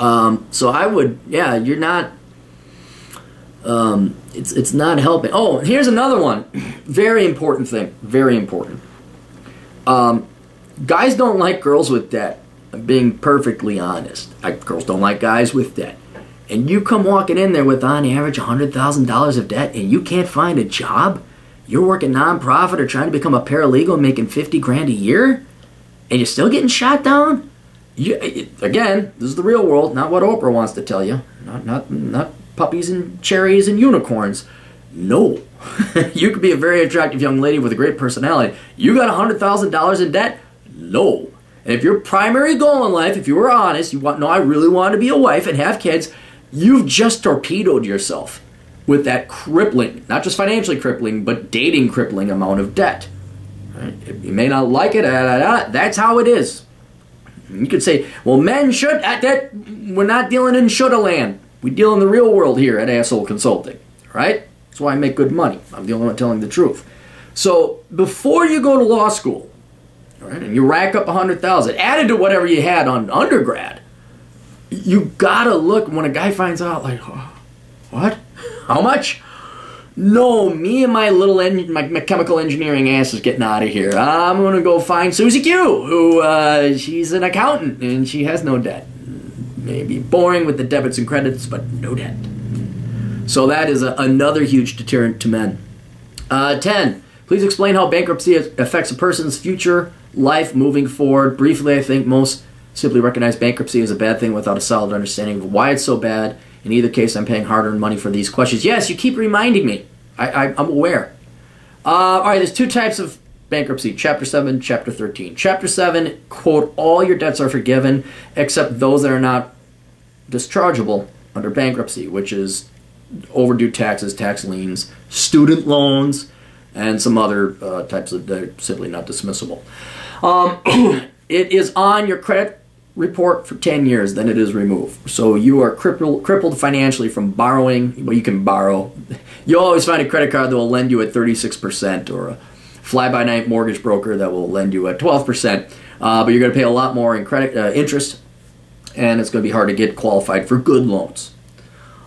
Um, so I would, yeah, you're not, um, it's, it's not helping. Oh, here's another one. Very important thing. Very important. Um, guys don't like girls with debt. I'm being perfectly honest. I, girls don't like guys with debt. and you come walking in there with on average one hundred thousand dollars of debt and you can't find a job, you're working nonprofit or trying to become a paralegal and making fifty grand a year, and you're still getting shot down? You, it, again, this is the real world, not what Oprah wants to tell you. Not, not, not puppies and cherries and unicorns. No. You could be a very attractive young lady with a great personality. You got one hundred thousand dollars in debt? No. And if your primary goal in life, if you were honest, you want, no, I really want to be a wife and have kids, you've just torpedoed yourself with that crippling, not just financially crippling, but dating crippling amount of debt. Right? You may not like it, da, da, da, that's how it is. You could say, well, men should, uh, that, we're not dealing in shoulda land. We deal in the real world here at Asshole Consulting, right? That's why I make good money. I'm the only one telling the truth. So before you go to law school, all right, and you rack up one hundred thousand dollars, added to whatever you had on undergrad, you gotta look. When a guy finds out, like, oh, what? How much? No, me and my little en my, my chemical engineering ass is getting out of here. I'm gonna go find Susie Q, who uh, she's an accountant and she has no debt. Maybe boring with the debits and credits, but no debt. So that is a, another huge deterrent to men. Uh, ten. Please explain how bankruptcy affects a person's future life moving forward. Briefly, I think most simply recognize bankruptcy as a bad thing without a solid understanding of why it's so bad. In either case, I'm paying hard-earned money for these questions. Yes, you keep reminding me. I, I, I'm aware. Uh, all right, there's two types of bankruptcy, Chapter seven, Chapter thirteen. Chapter seven, quote, all your debts are forgiven except those that are not dischargeable under bankruptcy, which is overdue taxes, tax liens, student loans, and some other uh, types of that are simply not dismissible. Um, it is on your credit report for ten years, then it is removed. So you are crippled, crippled financially from borrowing. Well, you can borrow. You'll always find a credit card that will lend you at thirty-six percent or a fly-by-night mortgage broker that will lend you at twelve percent, uh, but you're going to pay a lot more in credit uh, interest, and it's going to be hard to get qualified for good loans.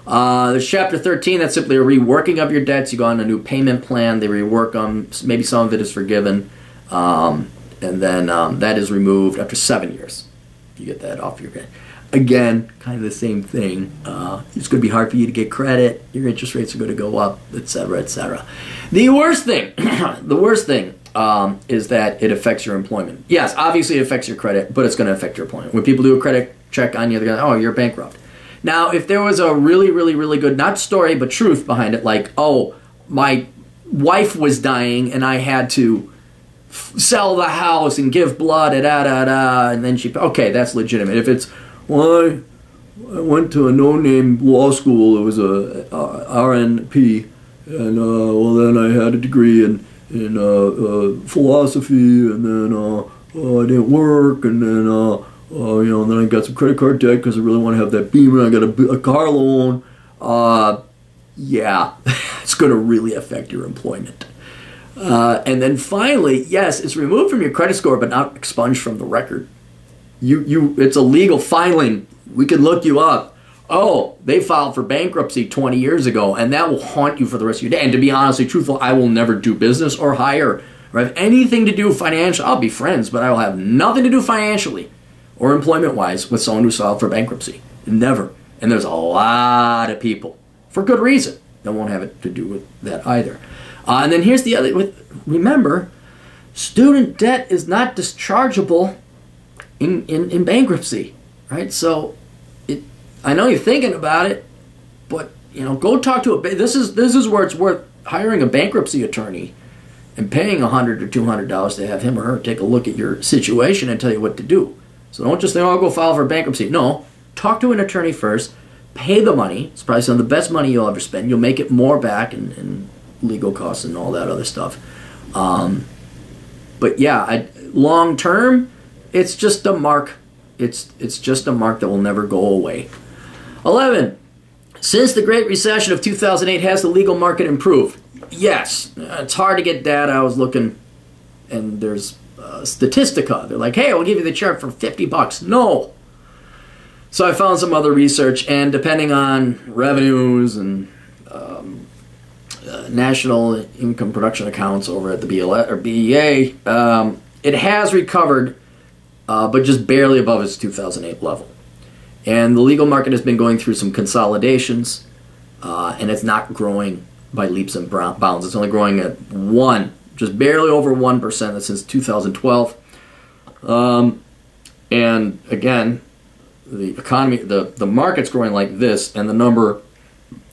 Uh, there's Chapter thirteen, that's simply a reworking of your debts. You go on a new payment plan, they rework them, maybe some of it is forgiven, um, and then um, that is removed after seven years. You get that off your credit. Again, kind of the same thing. Uh, it's going to be hard for you to get credit, your interest rates are going to go up, et cetera, et cetera. The worst thing, the worst thing um, is that it affects your employment. Yes, obviously it affects your credit, but it's going to affect your employment. When people do a credit check on you, they're going, oh, you're bankrupt. Now, if there was a really, really, really good, not story, but truth behind it, like, oh, my wife was dying and I had to f sell the house and give blood, da-da-da, and then she, okay, that's legitimate. If it's, well, I, I went to a no-name law school, it was a, a R N P, and, uh, well, then I had a degree in, in uh, uh, philosophy, and then uh, uh, I didn't work, and then... Uh, Uh, you know, and then I got some credit card debt because I really want to have that Beamer. I got a, a car loan. Uh, yeah, it's going to really affect your employment. Uh, and then finally, yes, it's removed from your credit score, but not expunged from the record. You, you, it's a legal filing. We can look you up. Oh, they filed for bankruptcy twenty years ago, and that will haunt you for the rest of your day. And to be honestly truthful, I will never do business or hire or have anything to do financially. I'll be friends, but I will have nothing to do financially or employment-wise with someone who's filed for bankruptcy. Never. And there's a lot of people, for good reason, that won't have it to do with that either. Uh, and then here's the other, with, remember, student debt is not dischargeable in, in, in bankruptcy, right? So it, I know you're thinking about it, but you know, go talk to a, this is, this is where it's worth hiring a bankruptcy attorney and paying a hundred or two hundred dollars to have him or her take a look at your situation and tell you what to do. So don't just think, oh, I'll go file for bankruptcy. No, talk to an attorney first, pay the money. It's probably some of the best money you'll ever spend. You'll make it more back in, in legal costs and all that other stuff. Um, but yeah, I, long term, it's just a mark. It's, it's just a mark that will never go away. eleven. Since the Great Recession of two thousand eight, has the legal market improved? Yes. It's hard to get data. I was looking, and there's... Uh, Statistica. They're like, hey, I'll give you the chart for fifty bucks. No. So I found some other research, and depending on revenues and um, uh, national income production accounts over at the B L S or B E A, um, it has recovered, uh, but just barely above its two thousand eight level. And the legal market has been going through some consolidations, uh, and it's not growing by leaps and bounds. It's only growing at one, just barely over one percent. That's since two thousand twelve. Um, and again, the economy, the, the market's growing like this, and the number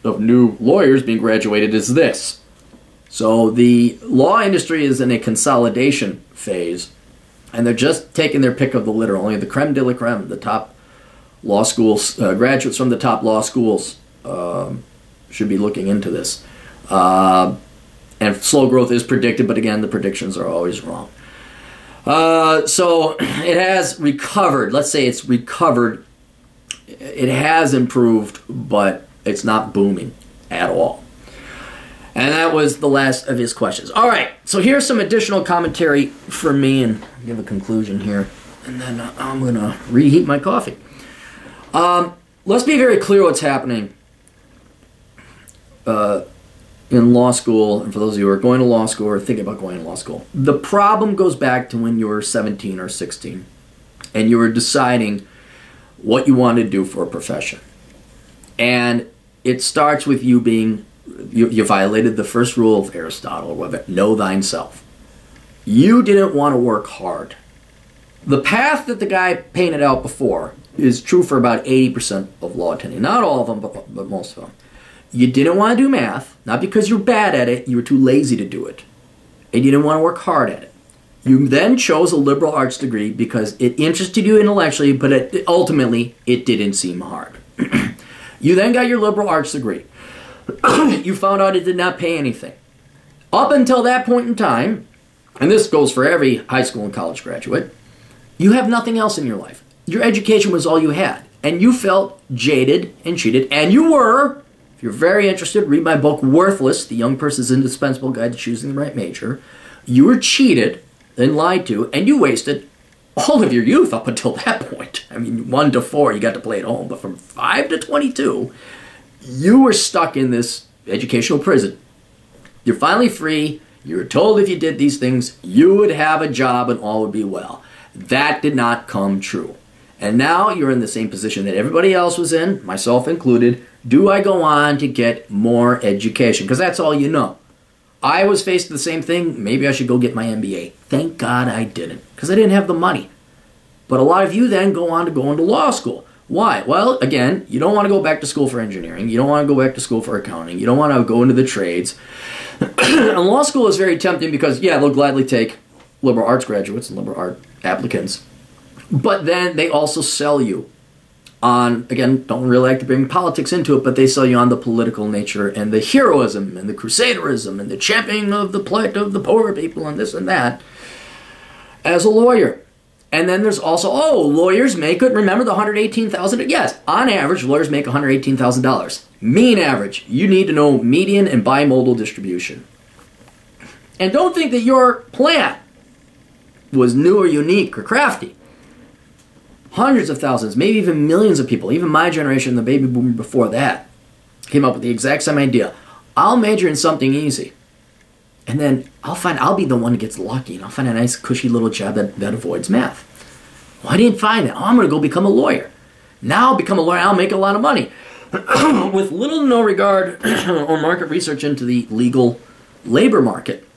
of new lawyers being graduated is this. So the law industry is in a consolidation phase, and they're just taking their pick of the litter. Only the creme de la creme, the top law schools, uh, graduates from the top law schools um, should be looking into this. Uh, and slow growth is predicted, but again, the predictions are always wrong. Uh, so it has recovered. Let's say it's recovered. It has improved, but it's not booming at all. And that was the last of his questions. All right, so here's some additional commentary from me, and I'll give a conclusion here, and then I'm going to reheat my coffee. Um, let's be very clear what's happening uh, in law school, and for those of you who are going to law school or thinking about going to law school. The problem goes back to when you were seventeen or sixteen, and you were deciding what you wanted to do for a profession. And it starts with you being... You, you violated the first rule of Aristotle, of know thyself. You didn't want to work hard. The path that the guy painted out before is true for about eighty percent of law attending. Not all of them, but, but most of them. You didn't want to do math, not because you're bad at it, you were too lazy to do it. And you didn't want to work hard at it. You then chose a liberal arts degree because it interested you intellectually, but it, ultimately it didn't seem hard. You then got your liberal arts degree. You found out it did not pay anything. Up until that point in time, and this goes for every high school and college graduate, you have nothing else in your life. Your education was all you had, and you felt jaded and cheated, and you were, if you're very interested, read my book, Worthless, The Young Person's Indispensable Guide to Choosing the Right Major. You were cheated and lied to, and you wasted all of your youth up until that point. I mean, one to four, you got to play at home, but from five to twenty-two, you were stuck in this educational prison. You're finally free. You were told if you did these things, you would have a job and all would be well. That did not come true. And now you're in the same position that everybody else was in, myself included. Do I go on to get more education? Because that's all you know. I was faced with the same thing. Maybe I should go get my M B A. Thank God I didn't, because I didn't have the money. But a lot of you then go on to go into law school. Why? Well, again, you don't want to go back to school for engineering. You don't want to go back to school for accounting. You don't want to go into the trades. And law school is very tempting because, yeah, they'll gladly take liberal arts graduates and liberal art applicants. But then they also sell you on, again, don't really like to bring politics into it, but they sell you on the political nature and the heroism and the crusaderism and the championing of the plight of the poor people and this and that as a lawyer. And then there's also, oh, lawyers make it. Remember the one hundred eighteen thousand dollars? Yes, on average, lawyers make one hundred eighteen thousand dollars. Mean average. You need to know median and bimodal distribution. And don't think that your plan was new or unique or crafty. Hundreds of thousands, maybe even millions of people, even my generation, the baby boomer before that, came up with the exact same idea. I'll major in something easy. And then I'll find, I'll be the one who gets lucky, and I'll find a nice, cushy little job that, that avoids math. Well, I didn't find that. Oh, I'm going to go become a lawyer. Now I'll become a lawyer. I'll make a lot of money. With little to no regard or market research into the legal labor market.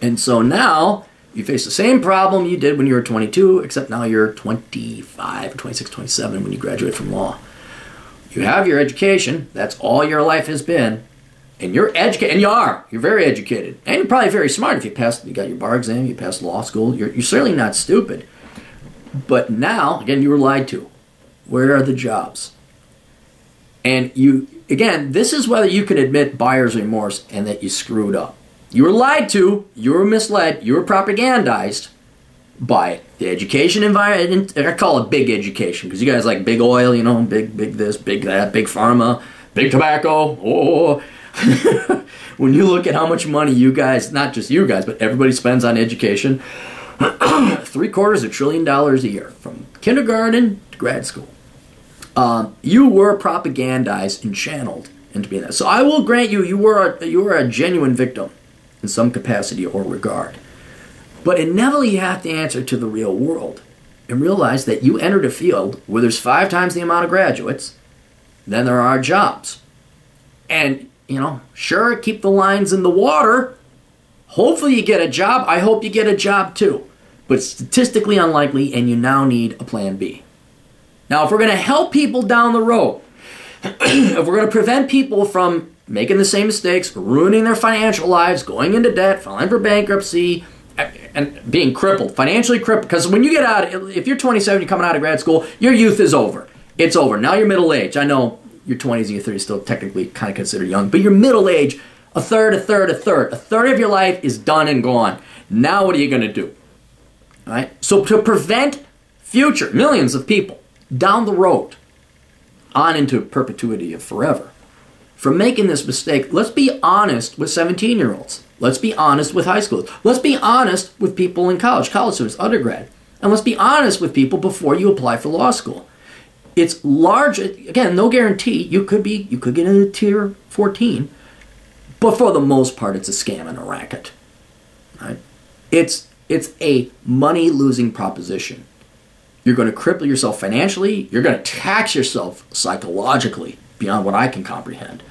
And so now you face the same problem you did when you were twenty-two, except now you're twenty-five, twenty-six, twenty-seven when you graduate from law. You have your education. That's all your life has been. And you're educated, and you are. You're very educated, and you're probably very smart. If you passed, you got your bar exam, you passed law school. You're, you're certainly not stupid. But now, again, you were lied to. Where are the jobs? And you, again, this is whether you can admit buyer's remorse and that you screwed up. You were lied to. You were misled. You were propagandized by the education environment. I call it big education because you guys like big oil, you know, big, big this, big that, big pharma, big tobacco. Oh. When you look at how much money you guys, not just you guys, but everybody spends on education, three quarters of a trillion dollars a year from kindergarten to grad school. Um, you were propagandized and channeled into being that. So I will grant you, you were a, you were a genuine victim in some capacity or regard. But inevitably you have to answer to the real world. and realize that you entered a field where there's five times the amount of graduates than there are jobs. And, you know, sure, keep the lines in the water. Hopefully you get a job. I hope you get a job too. But it's statistically unlikely, and you now need a plan B. Now, if we're going to help people down the road, if we're going to prevent people from making the same mistakes, ruining their financial lives, going into debt, filing for bankruptcy, and being crippled, financially crippled. Because when you get out, if you're twenty-seven, you're coming out of grad school, your youth is over. It's over. Now you're middle age. I know your twenties and your thirties still technically kind of considered young, but you're middle age, a third, a third, a third. A third of your life is done and gone. Now what are you going to do? All right? So to prevent future millions of people down the road, on into perpetuity of forever, from making this mistake, let's be honest with seventeen-year-olds. Let's be honest with high schoolers. Let's be honest with people in college, college students, undergrad. And let's be honest with people before you apply for law school. It's large, again, no guarantee. You could be, you could get into tier fourteen, but for the most part, it's a scam and a racket. Right? It's, it's a money-losing proposition. You're going to cripple yourself financially. You're going to tax yourself psychologically beyond what I can comprehend.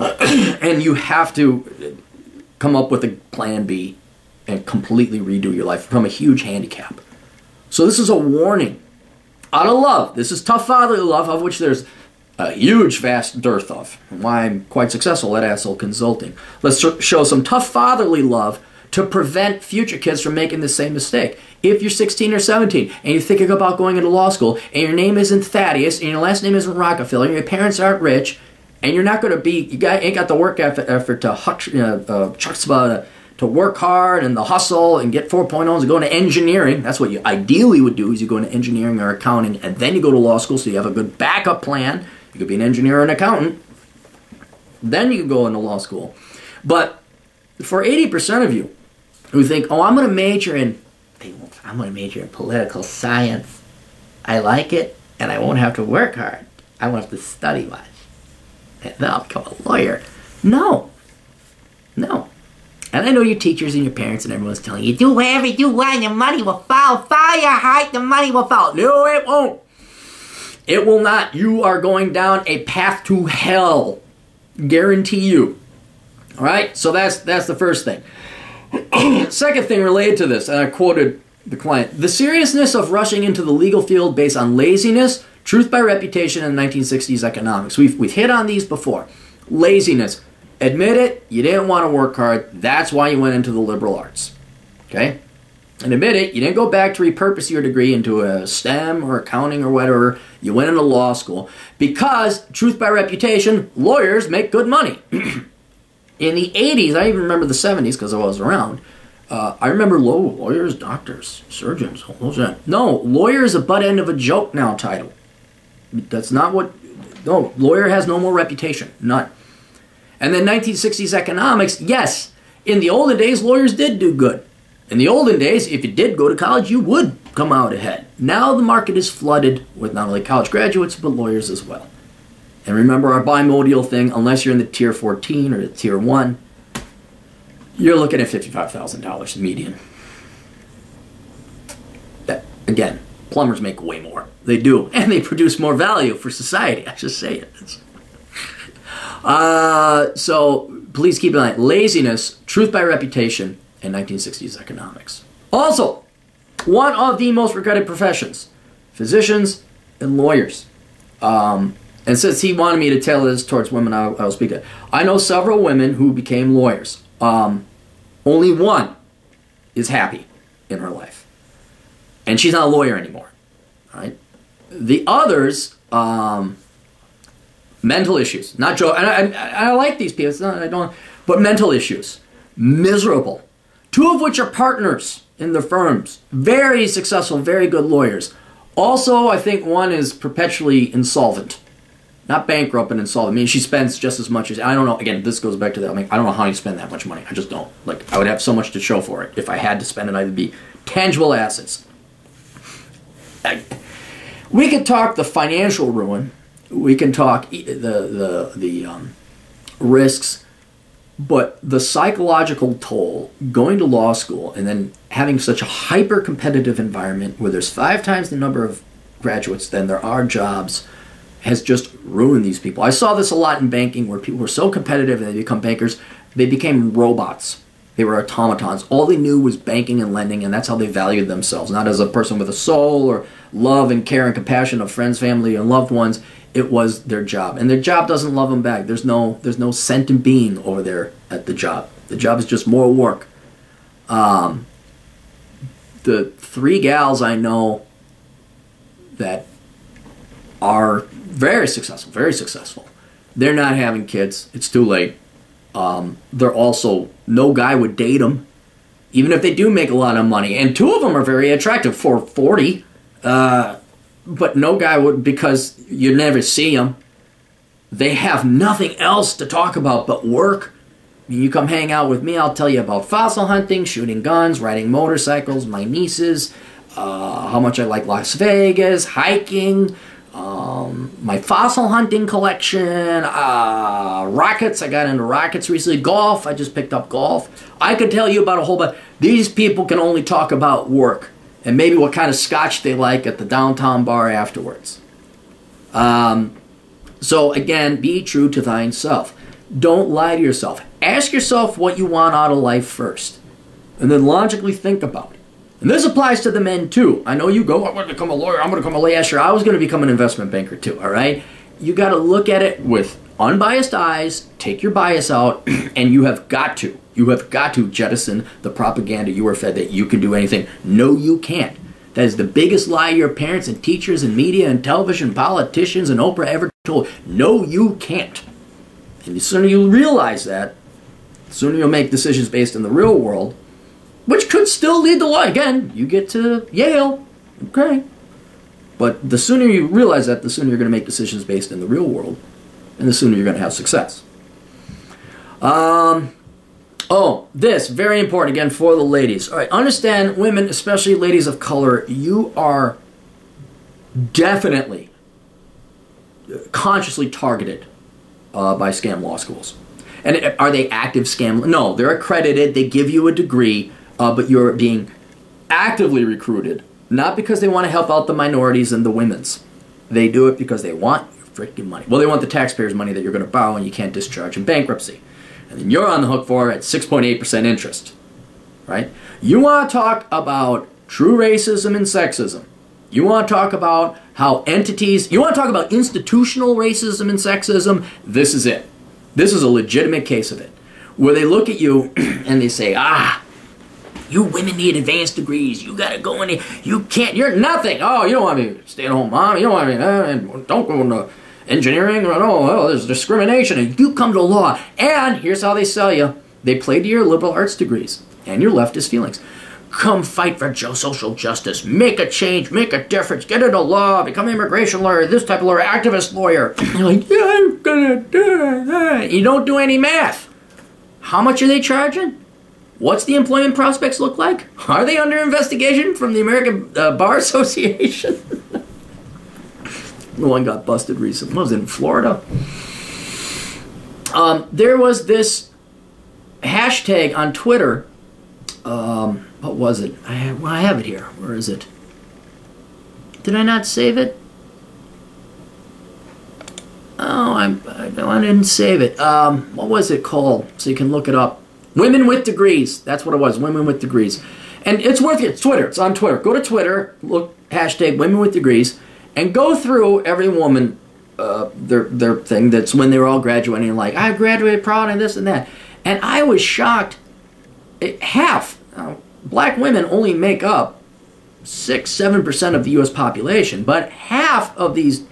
And you have to come up with a plan B and completely redo your life from a huge handicap. So this is a warning out of love. This is tough fatherly love, of which there's a huge, vast dearth of, and why I'm quite successful at Asshole Consulting. Let's show some tough fatherly love to prevent future kids from making the same mistake. If you're sixteen or seventeen and you're thinking about going into law school and your name isn't Thaddeus and your last name isn't Rockefeller and your parents aren't rich and you're not going to be, you got, ain't got the work effort, effort to, huck, you know, uh, chutzpah, to, to work hard and the hustle and get four point ohs and go into engineering. That's what you ideally would do, is you go into engineering or accounting and then you go to law school so you have a good backup plan. You could be an engineer or an accountant. Then you can go into law school. But for eighty percent of you who think, oh, I'm going to major in I'm going to major in political science. I like it, and I won't have to work hard. I won't have to study much. And then I'll become a lawyer. No. No. And I know your teachers and your parents and everyone's telling you, do whatever you want, your money will fall. Follow your heart, the money will fall. No, it won't. It will not. You are going down a path to hell. Guarantee you. All right? So that's, that's the first thing. Second thing related to this, and I quoted the client, the seriousness of rushing into the legal field based on laziness, truth by reputation, and nineteen sixties economics. We've, we've hit on these before. Laziness. Admit it, you didn't want to work hard. That's why you went into the liberal arts. Okay? And admit it, you didn't go back to repurpose your degree into a STEM or accounting or whatever. You went into law school because, truth by reputation, lawyers make good money. In the eighties, I even remember the seventies because I was around. Uh, I remember low lawyers, doctors, surgeons, all those that. No, lawyer is a butt end of a joke now title. That's not what, no, lawyer has no more reputation, none. And then nineteen sixties economics, yes, in the olden days, lawyers did do good. In the olden days, if you did go to college, you would come out ahead. Now the market is flooded with not only college graduates, but lawyers as well. And remember our bimodal thing, unless you're in the tier fourteen or the tier one, you're looking at fifty-five thousand dollars median. That, again, plumbers make way more. They do. And they produce more value for society. I should say it. Uh, so please keep in mind, laziness, truth by reputation, and nineteen sixties economics. Also, one of the most regretted professions, physicians and lawyers. Um... And since he wanted me to tailor this towards women, I, I will speak to. I know several women who became lawyers. Um, only one is happy in her life. And she's not a lawyer anymore. Right? The others, um, mental issues. Not joke. And I, I, I like these people. It's not, I don't, but mental issues. Miserable. Two of which are partners in the firms. Very successful, very good lawyers. Also, I think one is perpetually insolvent. Not bankrupt and insolvent. I mean, she spends just as much as, I don't know, again, this goes back to that. I mean, I don't know how you spend that much money. I just don't. Like, I would have so much to show for it. If I had to spend it, I would be tangible assets. I, we could talk the financial ruin. We can talk the, the, the um, risks. But the psychological toll, going to law school and then having such a hyper-competitive environment where there's five times the number of graduates than there are jobs, has just ruined these people. I saw this a lot in banking where people were so competitive and they become bankers, they became robots. They were automatons. All they knew was banking and lending, and that's how they valued themselves, not as a person with a soul or love and care and compassion of friends, family, and loved ones. It was their job, and their job doesn't love them back. There's no, there's no sentient being over there at the job. The job is just more work. Um, the three gals I know that are very successful, very successful, they're not having kids. It's too late. Um, they're also, no guy would date them, even if they do make a lot of money. And two of them are very attractive for forty. Uh, But no guy would, because you never see them. They have nothing else to talk about but work. You come hang out with me, I'll tell you about fossil hunting, shooting guns, riding motorcycles, my nieces, uh, how much I like Las Vegas, hiking, um, my fossil hunting collection, uh, rockets. I got into rockets recently. Golf. I just picked up golf. I could tell you about a whole bunch. These people can only talk about work. And maybe what kind of scotch they like at the downtown bar afterwards. Um, so again, be true to thyself. Don't lie to yourself. Ask yourself what you want out of life first. And then logically think about it. And this applies to the men too. I know you go, I'm going to become a lawyer, I'm going to become a lasher. I was going to become an investment banker too, all right? You got to look at it with unbiased eyes, take your bias out, and you have got to. You have got to jettison the propaganda you were fed that you can do anything. No, you can't. That is the biggest lie your parents and teachers and media and television politicians and Oprah ever told. No, you can't. And the sooner you realize that, the sooner you'll make decisions based in the real world, which could still lead to law. Again, you get to Yale, okay. But the sooner you realize that, the sooner you're going to make decisions based in the real world, and the sooner you're going to have success. Um... Oh, this, very important, again, for the ladies. All right, understand women, especially ladies of color, you are definitely consciously targeted uh, by scam law schools. And are they active scam? No, they're accredited, they give you a degree, uh, but you're being actively recruited, not because they want to help out the minorities and the women's. They do it because they want your freaking money. Well, they want the taxpayers' money that you're going to borrow and you can't discharge in bankruptcy. And then you're on the hook for at six point eight percent interest, right? You want to talk about true racism and sexism. You want to talk about how entities, you want to talk about institutional racism and sexism. This is it. This is a legitimate case of it. Where they look at you and they say, ah, you women need advanced degrees. You got to go in. You can't, you're nothing. Oh, you don't want me to stay at home mom. You don't want me to, don't go into engineering, or oh, well, there's discrimination, and you come to law, and here's how they sell you. They play to your liberal arts degrees and your leftist feelings. Come fight for social justice. Make a change. Make a difference. Get into law. Become an immigration lawyer, this type of lawyer, activist lawyer. You're like, yeah, I'm gonna do that. You don't do any math. How much are they charging? What's the employment prospects look like? Are they under investigation from the American uh, Bar Association? The one got busted recently. What was it, in Florida? Um, there was this hashtag on Twitter. Um, what was it? I have, well, I have it here. Where is it? Did I not save it? Oh, I'm, I no, I didn't save it. Um, what was it called? So you can look it up. Women with degrees. That's what it was. Women with degrees. And it's worth it. It's Twitter. It's on Twitter. Go to Twitter. Look hashtag women with degrees. And go through every woman, uh, their, their thing, that's when they were all graduating, like, I graduated proud and this and that. And I was shocked. It, half, uh, black women only make up six, seven percent of the U S population, but half of these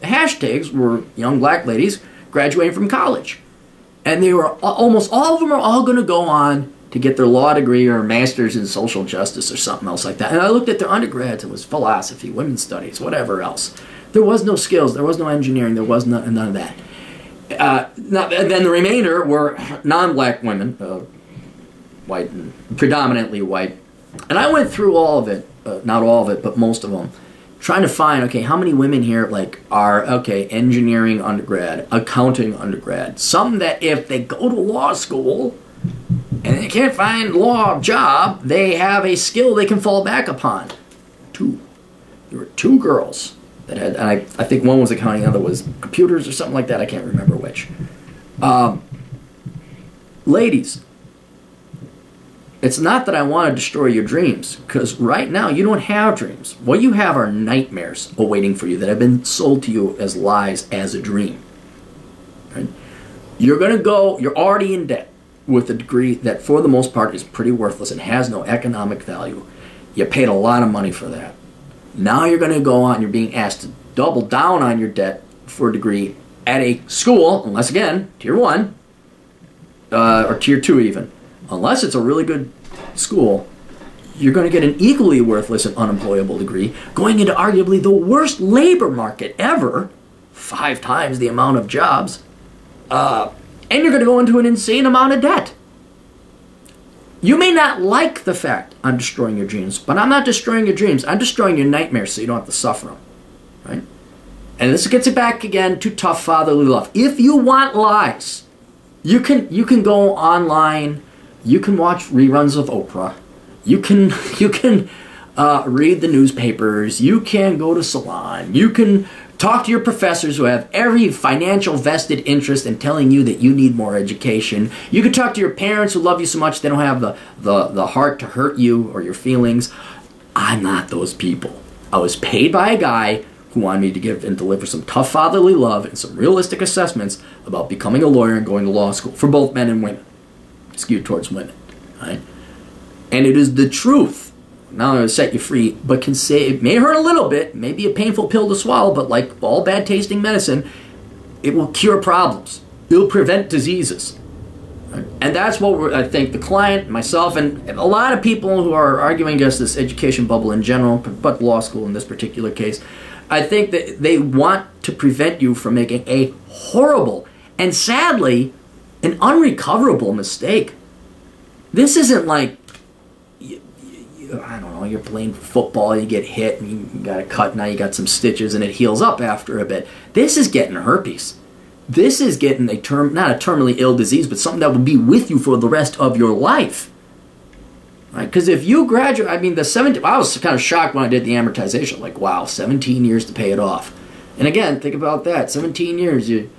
hashtags were young black ladies graduating from college. And they were, almost all of them are all going to go on to get their law degree or master's in social justice or something else like that. And I looked at their undergrads, and it was philosophy, women's studies, whatever else. There was no skills, there was no engineering, there was no, none of that. Uh, not, and then the remainder were non-black women, uh, white, and predominantly white. And I went through all of it, uh, not all of it, but most of them, trying to find, okay, how many women here like are, okay, engineering undergrad, accounting undergrad, some that if they go to law school and they can't find a law job, they have a skill they can fall back upon. Two. There were two girls that had, and I, I think one was accounting, the other was computers or something like that. I can't remember which. Um, ladies, it's not that I want to destroy your dreams, because right now you don't have dreams. What you have are nightmares awaiting for you that have been sold to you as lies, as a dream. Right? You're going to go, you're already in debt with a degree that for the most part is pretty worthless and has no economic value. You paid a lot of money for that. Now you're going to go on, you're being asked to double down on your debt for a degree at a school, unless again, tier one, uh, or tier two even. Unless it's a really good school, you're going to get an equally worthless and unemployable degree going into arguably the worst labor market ever, five times the amount of jobs, uh, and you're going to go into an insane amount of debt. You may not like the fact I'm destroying your dreams, but I'm not destroying your dreams. I'm destroying your nightmares so you don't have to suffer them, right? And this gets it back again to tough fatherly love. If you want lies, you can, you can go online. You can watch reruns of Oprah. You can you can uh, read the newspapers. You can go to salon. You can talk to your professors who have every financial vested interest in telling you that you need more education. You can talk to your parents who love you so much they don't have the, the, the heart to hurt you or your feelings. I'm not those people. I was paid by a guy who wanted me to give and deliver some tough fatherly love and some realistic assessments about becoming a lawyer and going to law school for both men and women. Skewed towards women, right? And it is the truth. Not only to set you free, but can say it may hurt a little bit, may be a painful pill to swallow, but like all bad tasting medicine, it will cure problems. It will prevent diseases. Right? And that's what we're, I think the client, myself, and a lot of people who are arguing against this education bubble in general, but law school in this particular case, I think that they want to prevent you from making a horrible and sadly an unrecoverable mistake. This isn't like, you, you, I don't know, you're playing football, you get hit, and you got a cut, now you got some stitches, and it heals up after a bit. This is getting herpes. This is getting a term, not a terminally ill disease, but something that will be with you for the rest of your life. Because right? If you graduate, I mean, the seventeen, I was kind of shocked when I did the amortization. Like, wow, seventeen years to pay it off. And again, think about that, seventeen years, you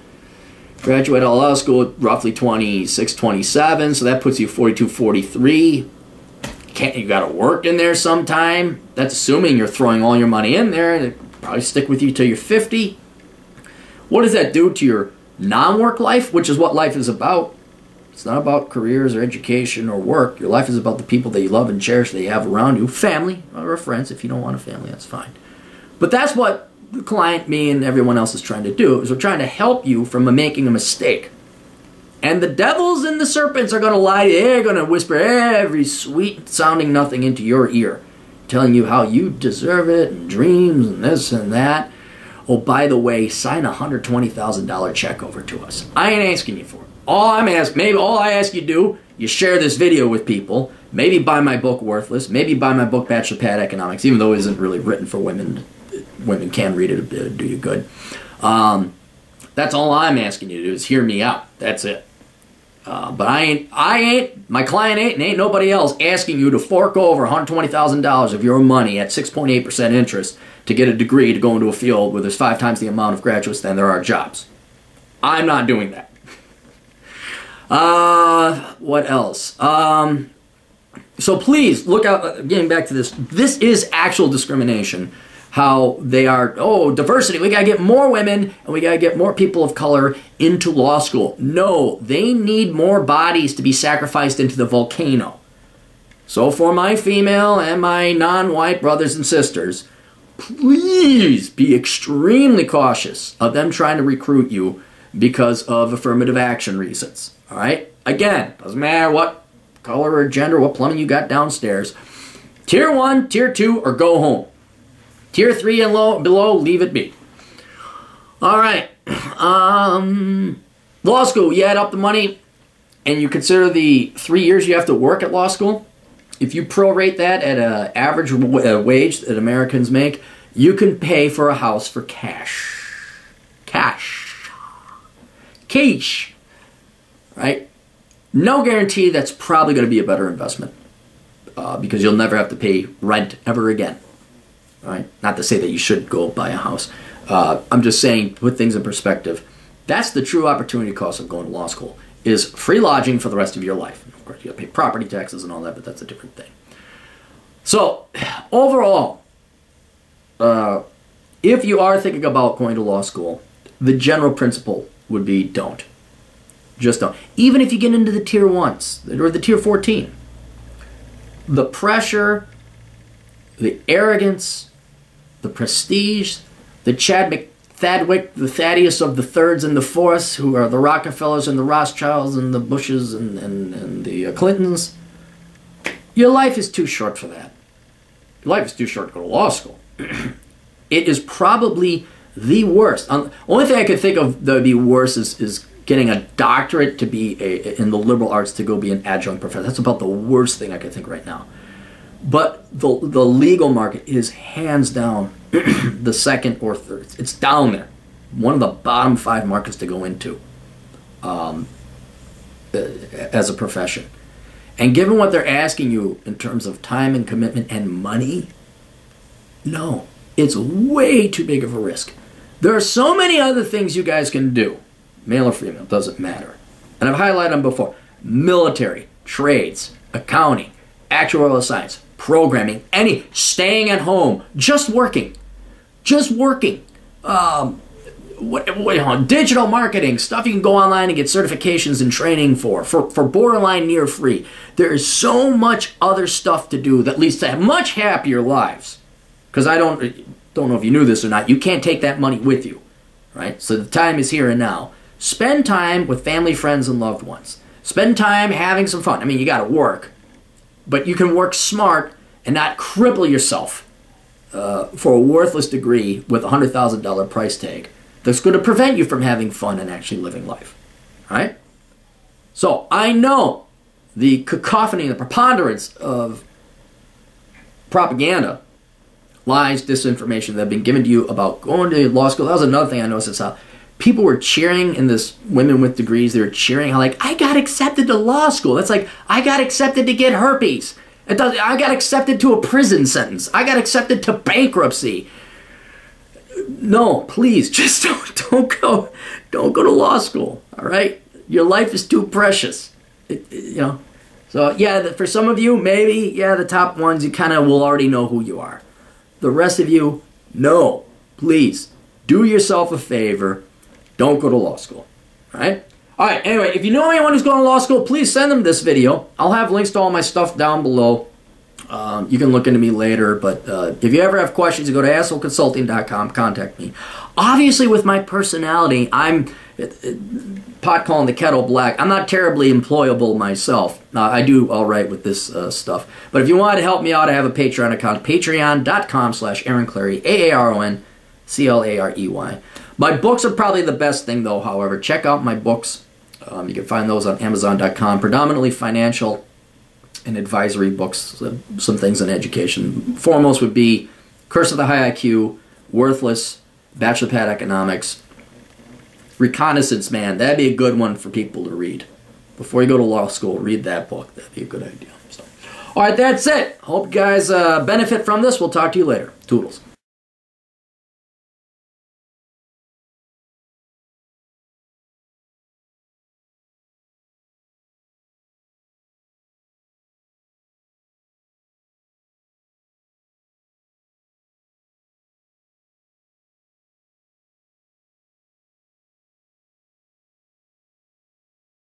graduate out of law school at roughly twenty-six, twenty-seven, so that puts you forty-two, forty-three. Can't, you got to work in there sometime. That's assuming you're throwing all your money in there, and it'll probably stick with you till you're fifty. What does that do to your non-work life, which is what life is about? It's not about careers or education or work. Your life is about the people that you love and cherish that you have around you, family or friends. If you don't want a family, that's fine. But that's what the client, me, and everyone else is trying to do, is we're trying to help you from making a mistake. And the devils and the serpents are going to lie to you. They're going to whisper every sweet sounding nothing into your ear, telling you how you deserve it, and dreams, and this and that. Oh, by the way, sign a one hundred twenty thousand dollar check over to us. I ain't asking you for it. All I'm asking, maybe all I ask you to do, you share this video with people, maybe buy my book Worthless, maybe buy my book Bachelor Pad Economics, even though it isn't really written for women. Women can read it, it'll do you good. Um, that's all I'm asking you to do is hear me out. That's it. Uh, but I ain't, I ain't, my client ain't, and ain't nobody else asking you to fork over one hundred twenty thousand dollars of your money at six point eight percent interest to get a degree to go into a field where there's five times the amount of graduates than there are jobs. I'm not doing that. Uh, what else? Um, so please look out, getting back to this, this is actual discrimination. How they are, oh, diversity, we got to get more women and we got to get more people of color into law school. No, they need more bodies to be sacrificed into the volcano. So for my female and my non-white brothers and sisters, please be extremely cautious of them trying to recruit you because of affirmative action reasons. All right? Again, doesn't matter what color or gender, what plumbing you got downstairs. Tier one, tier two, or go home. Tier three and low, below, leave it be. All right. Um, law school, you add up the money and you consider the three years you have to work at law school. If you prorate that at an average wage that Americans make, You can pay for a house for cash. Cash. Cash. Right? No guarantee that's probably going to be a better investment uh, because you'll never have to pay rent ever again. Right? Not to say that you should go buy a house. Uh, I'm just saying, put things in perspective. That's the true opportunity cost of going to law school, is free lodging for the rest of your life. Of course, you got to pay property taxes and all that, but that's a different thing. So, overall, uh, if you are thinking about going to law school, the general principle would be don't. Just don't. Even if you get into the tier ones or the tier fourteen, the pressure, the arrogance, the prestige, the Chad McThadwick, the Thaddeus of the thirds and the fourths, who are the Rockefellers and the Rothschilds and the Bushes and, and, and the Clintons, your life is too short for that. Your life is too short to go to law school. It is probably the worst. Um, only thing I could think of that would be worse is, is getting a doctorate to be a, in the liberal arts to go be an adjunct professor. That's about the worst thing I could think right now. But the, the legal market is hands down the second or third. It's down there. One of the bottom five markets to go into um, as a profession. And given what they're asking you in terms of time and commitment and money, no, it's way too big of a risk. There are so many other things you guys can do, male or female, doesn't matter. And I've highlighted them before. Military, trades, accounting, actuarial science, programming, any, staying at home, just working, just working, um, what, what, digital marketing, stuff you can go online and get certifications and training for, for, for borderline near free. There is so much other stuff to do that leads to much happier lives. Because I don't, don't know if you knew this or not, you can't take that money with you, right? So the time is here and now. Spend time with family, friends, and loved ones. Spend time having some fun. I mean, you got to work. But you can work smart and not cripple yourself uh, for a worthless degree with a one hundred thousand dollar price tag that's going to prevent you from having fun and actually living life. All right? So I know the cacophony, the preponderance of propaganda, lies, disinformation that have been given to you about going to law school. That was another thing I noticed is how people were cheering in this, women with degrees, they were cheering how like, I got accepted to law school. That's like, I got accepted to get herpes. It does, I got accepted to a prison sentence. I got accepted to bankruptcy. No, please, just don't, don't go. Don't go to law school, all right? Your life is too precious, it, it, you know? So yeah, for some of you, maybe, yeah, the top ones, you kind of will already know who you are. The rest of you, no, please, do yourself a favor. Don't go to law school, all right? All right, anyway, if you know anyone who's going to law school, please send them this video. I'll have links to all my stuff down below. Um, you can look into me later, but uh, if you ever have questions, you go to asshole consulting dot com, contact me. Obviously, with my personality, I'm it, it, pot calling the kettle black. I'm not terribly employable myself. Uh, I do all right with this uh, stuff. But if you want to help me out, I have a Patreon account, patreon dot com slash Aaron Clary, A A R O N C L A R E Y. My books are probably the best thing, though, however. Check out my books. Um, you can find those on Amazon dot com, predominantly financial and advisory books, uh, some things in education. Foremost would be Curse of the High I Q, Worthless, Bachelor Pad Economics, Reconnaissance Man. That'd be a good one for people to read. Before you go to law school, read that book. That'd be a good idea. So, all right, that's it. Hope you guys uh, benefit from this. We'll talk to you later. Toodles.